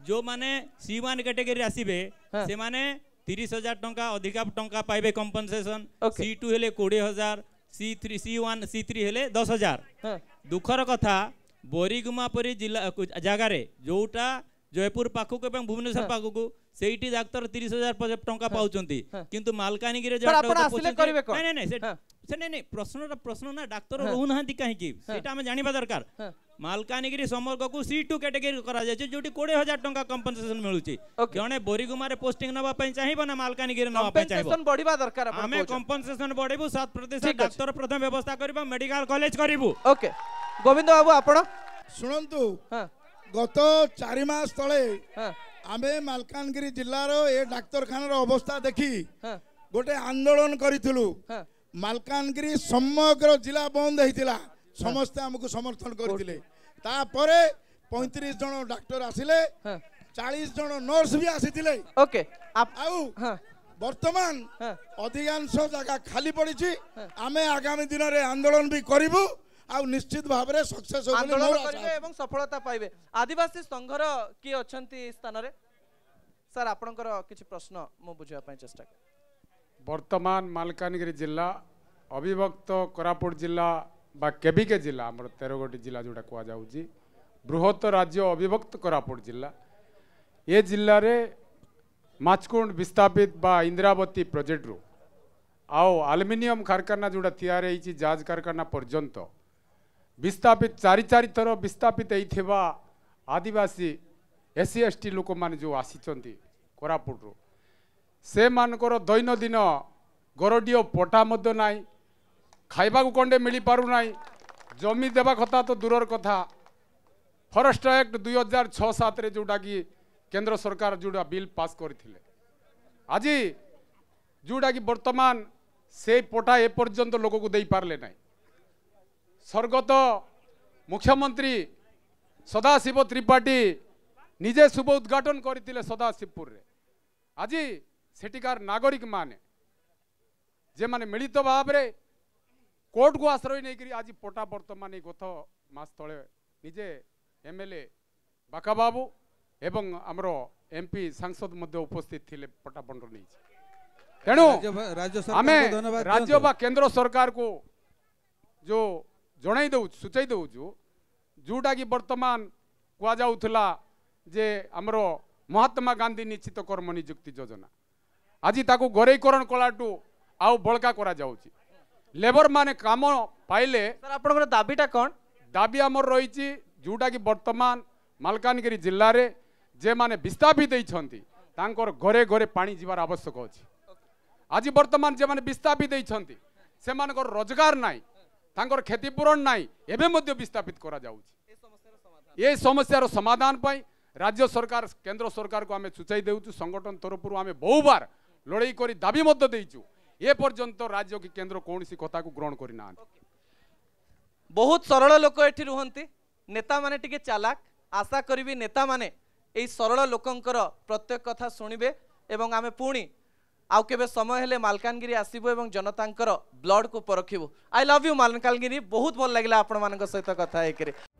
जो माने सी वन कैटेगरी आसीबे से माने तीस हजार टंका अधिका टंका पाइबे कंपनसेशन सी टू हेले बीस हजार C three C one C three हेले दस हजार दुखर कथा बोरीगुमा परी जिला जगार जोटा जयपुर पाखु के भुवनेश्वर पाखु को सेठी डाक्टर तीस हजार टंका पाउचंती किंतु मालकानगिरी जे नहीं नहीं से नहीं नहीं प्रश्न प्रश्न ना डाक्टर रोना कहीं कि जाना दरकार मालकानगिरी समग्र को सी टू कैटेगरी करा जाय जोटी बीस हजार टंका कंपनसेशन मिलुची जने बोरीगुमा रे पोस्टिंग नबा पई चाहिबो ना मालकानगिरी नबा पई चाहिबो कंपनसेशन बढ़ीबा दरकार हमें कंपनसेशन बढ़ेबो सात प्रतिशत डाक्टर प्रथम व्यवस्था करबा मेडिकल कॉलेज करबो ओके गोविंद बाबू आपण सुनंतु गत चार मास तले आमे मालकानगिरी जिल्लार ए डाक्टरखानार अवस्था देखी गोटे आंदोलन करूँ मालकानगिरी समग्र जिला बंद होता समस्ते आमको समर्थन करते पैंतीस जन डाक्टर आसिले चालीस जन नर्स भी आसीथिले ओके आ वर्तमान अधिकांश जगह खाली पड़ी आमे आगामी दिन में आंदोलन भी करूँ आ निश्चित भाव में सक्सेस एवं सफलता पाइबे आदिवासी संघर किए अच्छी स्थान रे सर आपणकर किछि प्रश्न मु बुझापा चेष्टा कर वर्तमान मालकानगिरी जिला अविभक्त कोरापुट जिला बा केबिके जिला हमर तेरह गोटी जिला जोटा कह जाउची बृहत राज्य अविभक्त कोरापुट जिला ये जिल्ला रे माचकुंड विस्थापित बा इंदिरावती प्रोजेक्ट रू आउ आल्युमिनियम कारखाना जोटा तैयार होइची जहाज कारखाना पर्यंत विस्थापित चारि चारि थर विस्थापित होता आदिवासी एस सी एस टी लोक मैंने जो आसी कोरापुट से मानकर दैनदिन गरडी पटा मध्य ना खाइबा कंडे मिल पारना जमी देवा कथा तो दूर कथा फॉरेस्ट एक्ट दुई हजार छः सात रे जोटा कि केंद्र सरकार जोटा बिल पास करथिले आज जोटा कि बर्तमान से पटा एपर्यंत लोक को दे पारे ना स्वर्गत मुख्यमंत्री सदाशिव त्रिपाठी निजे शुभ उद्घाटन करते सदाशिवपुर रे आज सेठिकार नागरिक माने जे माने मिलित भाव में कोर्ट को आश्रय नहीं करी आज पटा बर्तमान गत मास तले निजे एमएलए बाका बाबू एवं आमर एमपी सांसद उपस्थित थिले पटापंड नहीं तेणु राज्य बा केंद्र सरकार को जो जनई दौ सूचई दौचु जोटा कि बर्तमान कहुला जे आमर महात्मा गांधी निश्चित कर्म नियुक्ति योजना आज ताकू गरीकरण कलाटू आउ बलका करा जाउची लेबर माने काम पाइले सर दाबीटा कौन दाबी आमर रही जोटा कि बर्तमान मालकानगिरी जिल्ला रे जे माने विस्थापित होती घरे घरे पानी जीवार आवश्यक अच्छी आज बर्तमान जे माने विस्थापित होती से रोजगार नाई तांकर क्षतिपूरण नाई एवं विस्थापित करा जाउची ए समस्या समाधान पाई राज्य सरकार केंद्र सरकार को आम सूचाई देउछु संगठन तरफ आम बहुबार लड़ई कर दाबी मत देइछु ए पर्यंत राज्य की केंद्र कौन सी कथा को ग्रहण करना बहुत सरल लोक एठी रुहंती नेता माने टिके चालाक आशा करी नेता माने ए सरल लोकंकर प्रत्येक कथा सुनिबे एवं आमे पुणी आउ केबे समय हेले मालकानगिरी आसीबो एवं जनतांकर ब्लड को परखिबो आई लव यू मालकानगिरी बहुत भल लागिला आपण मानक सहित कथा हेकरे।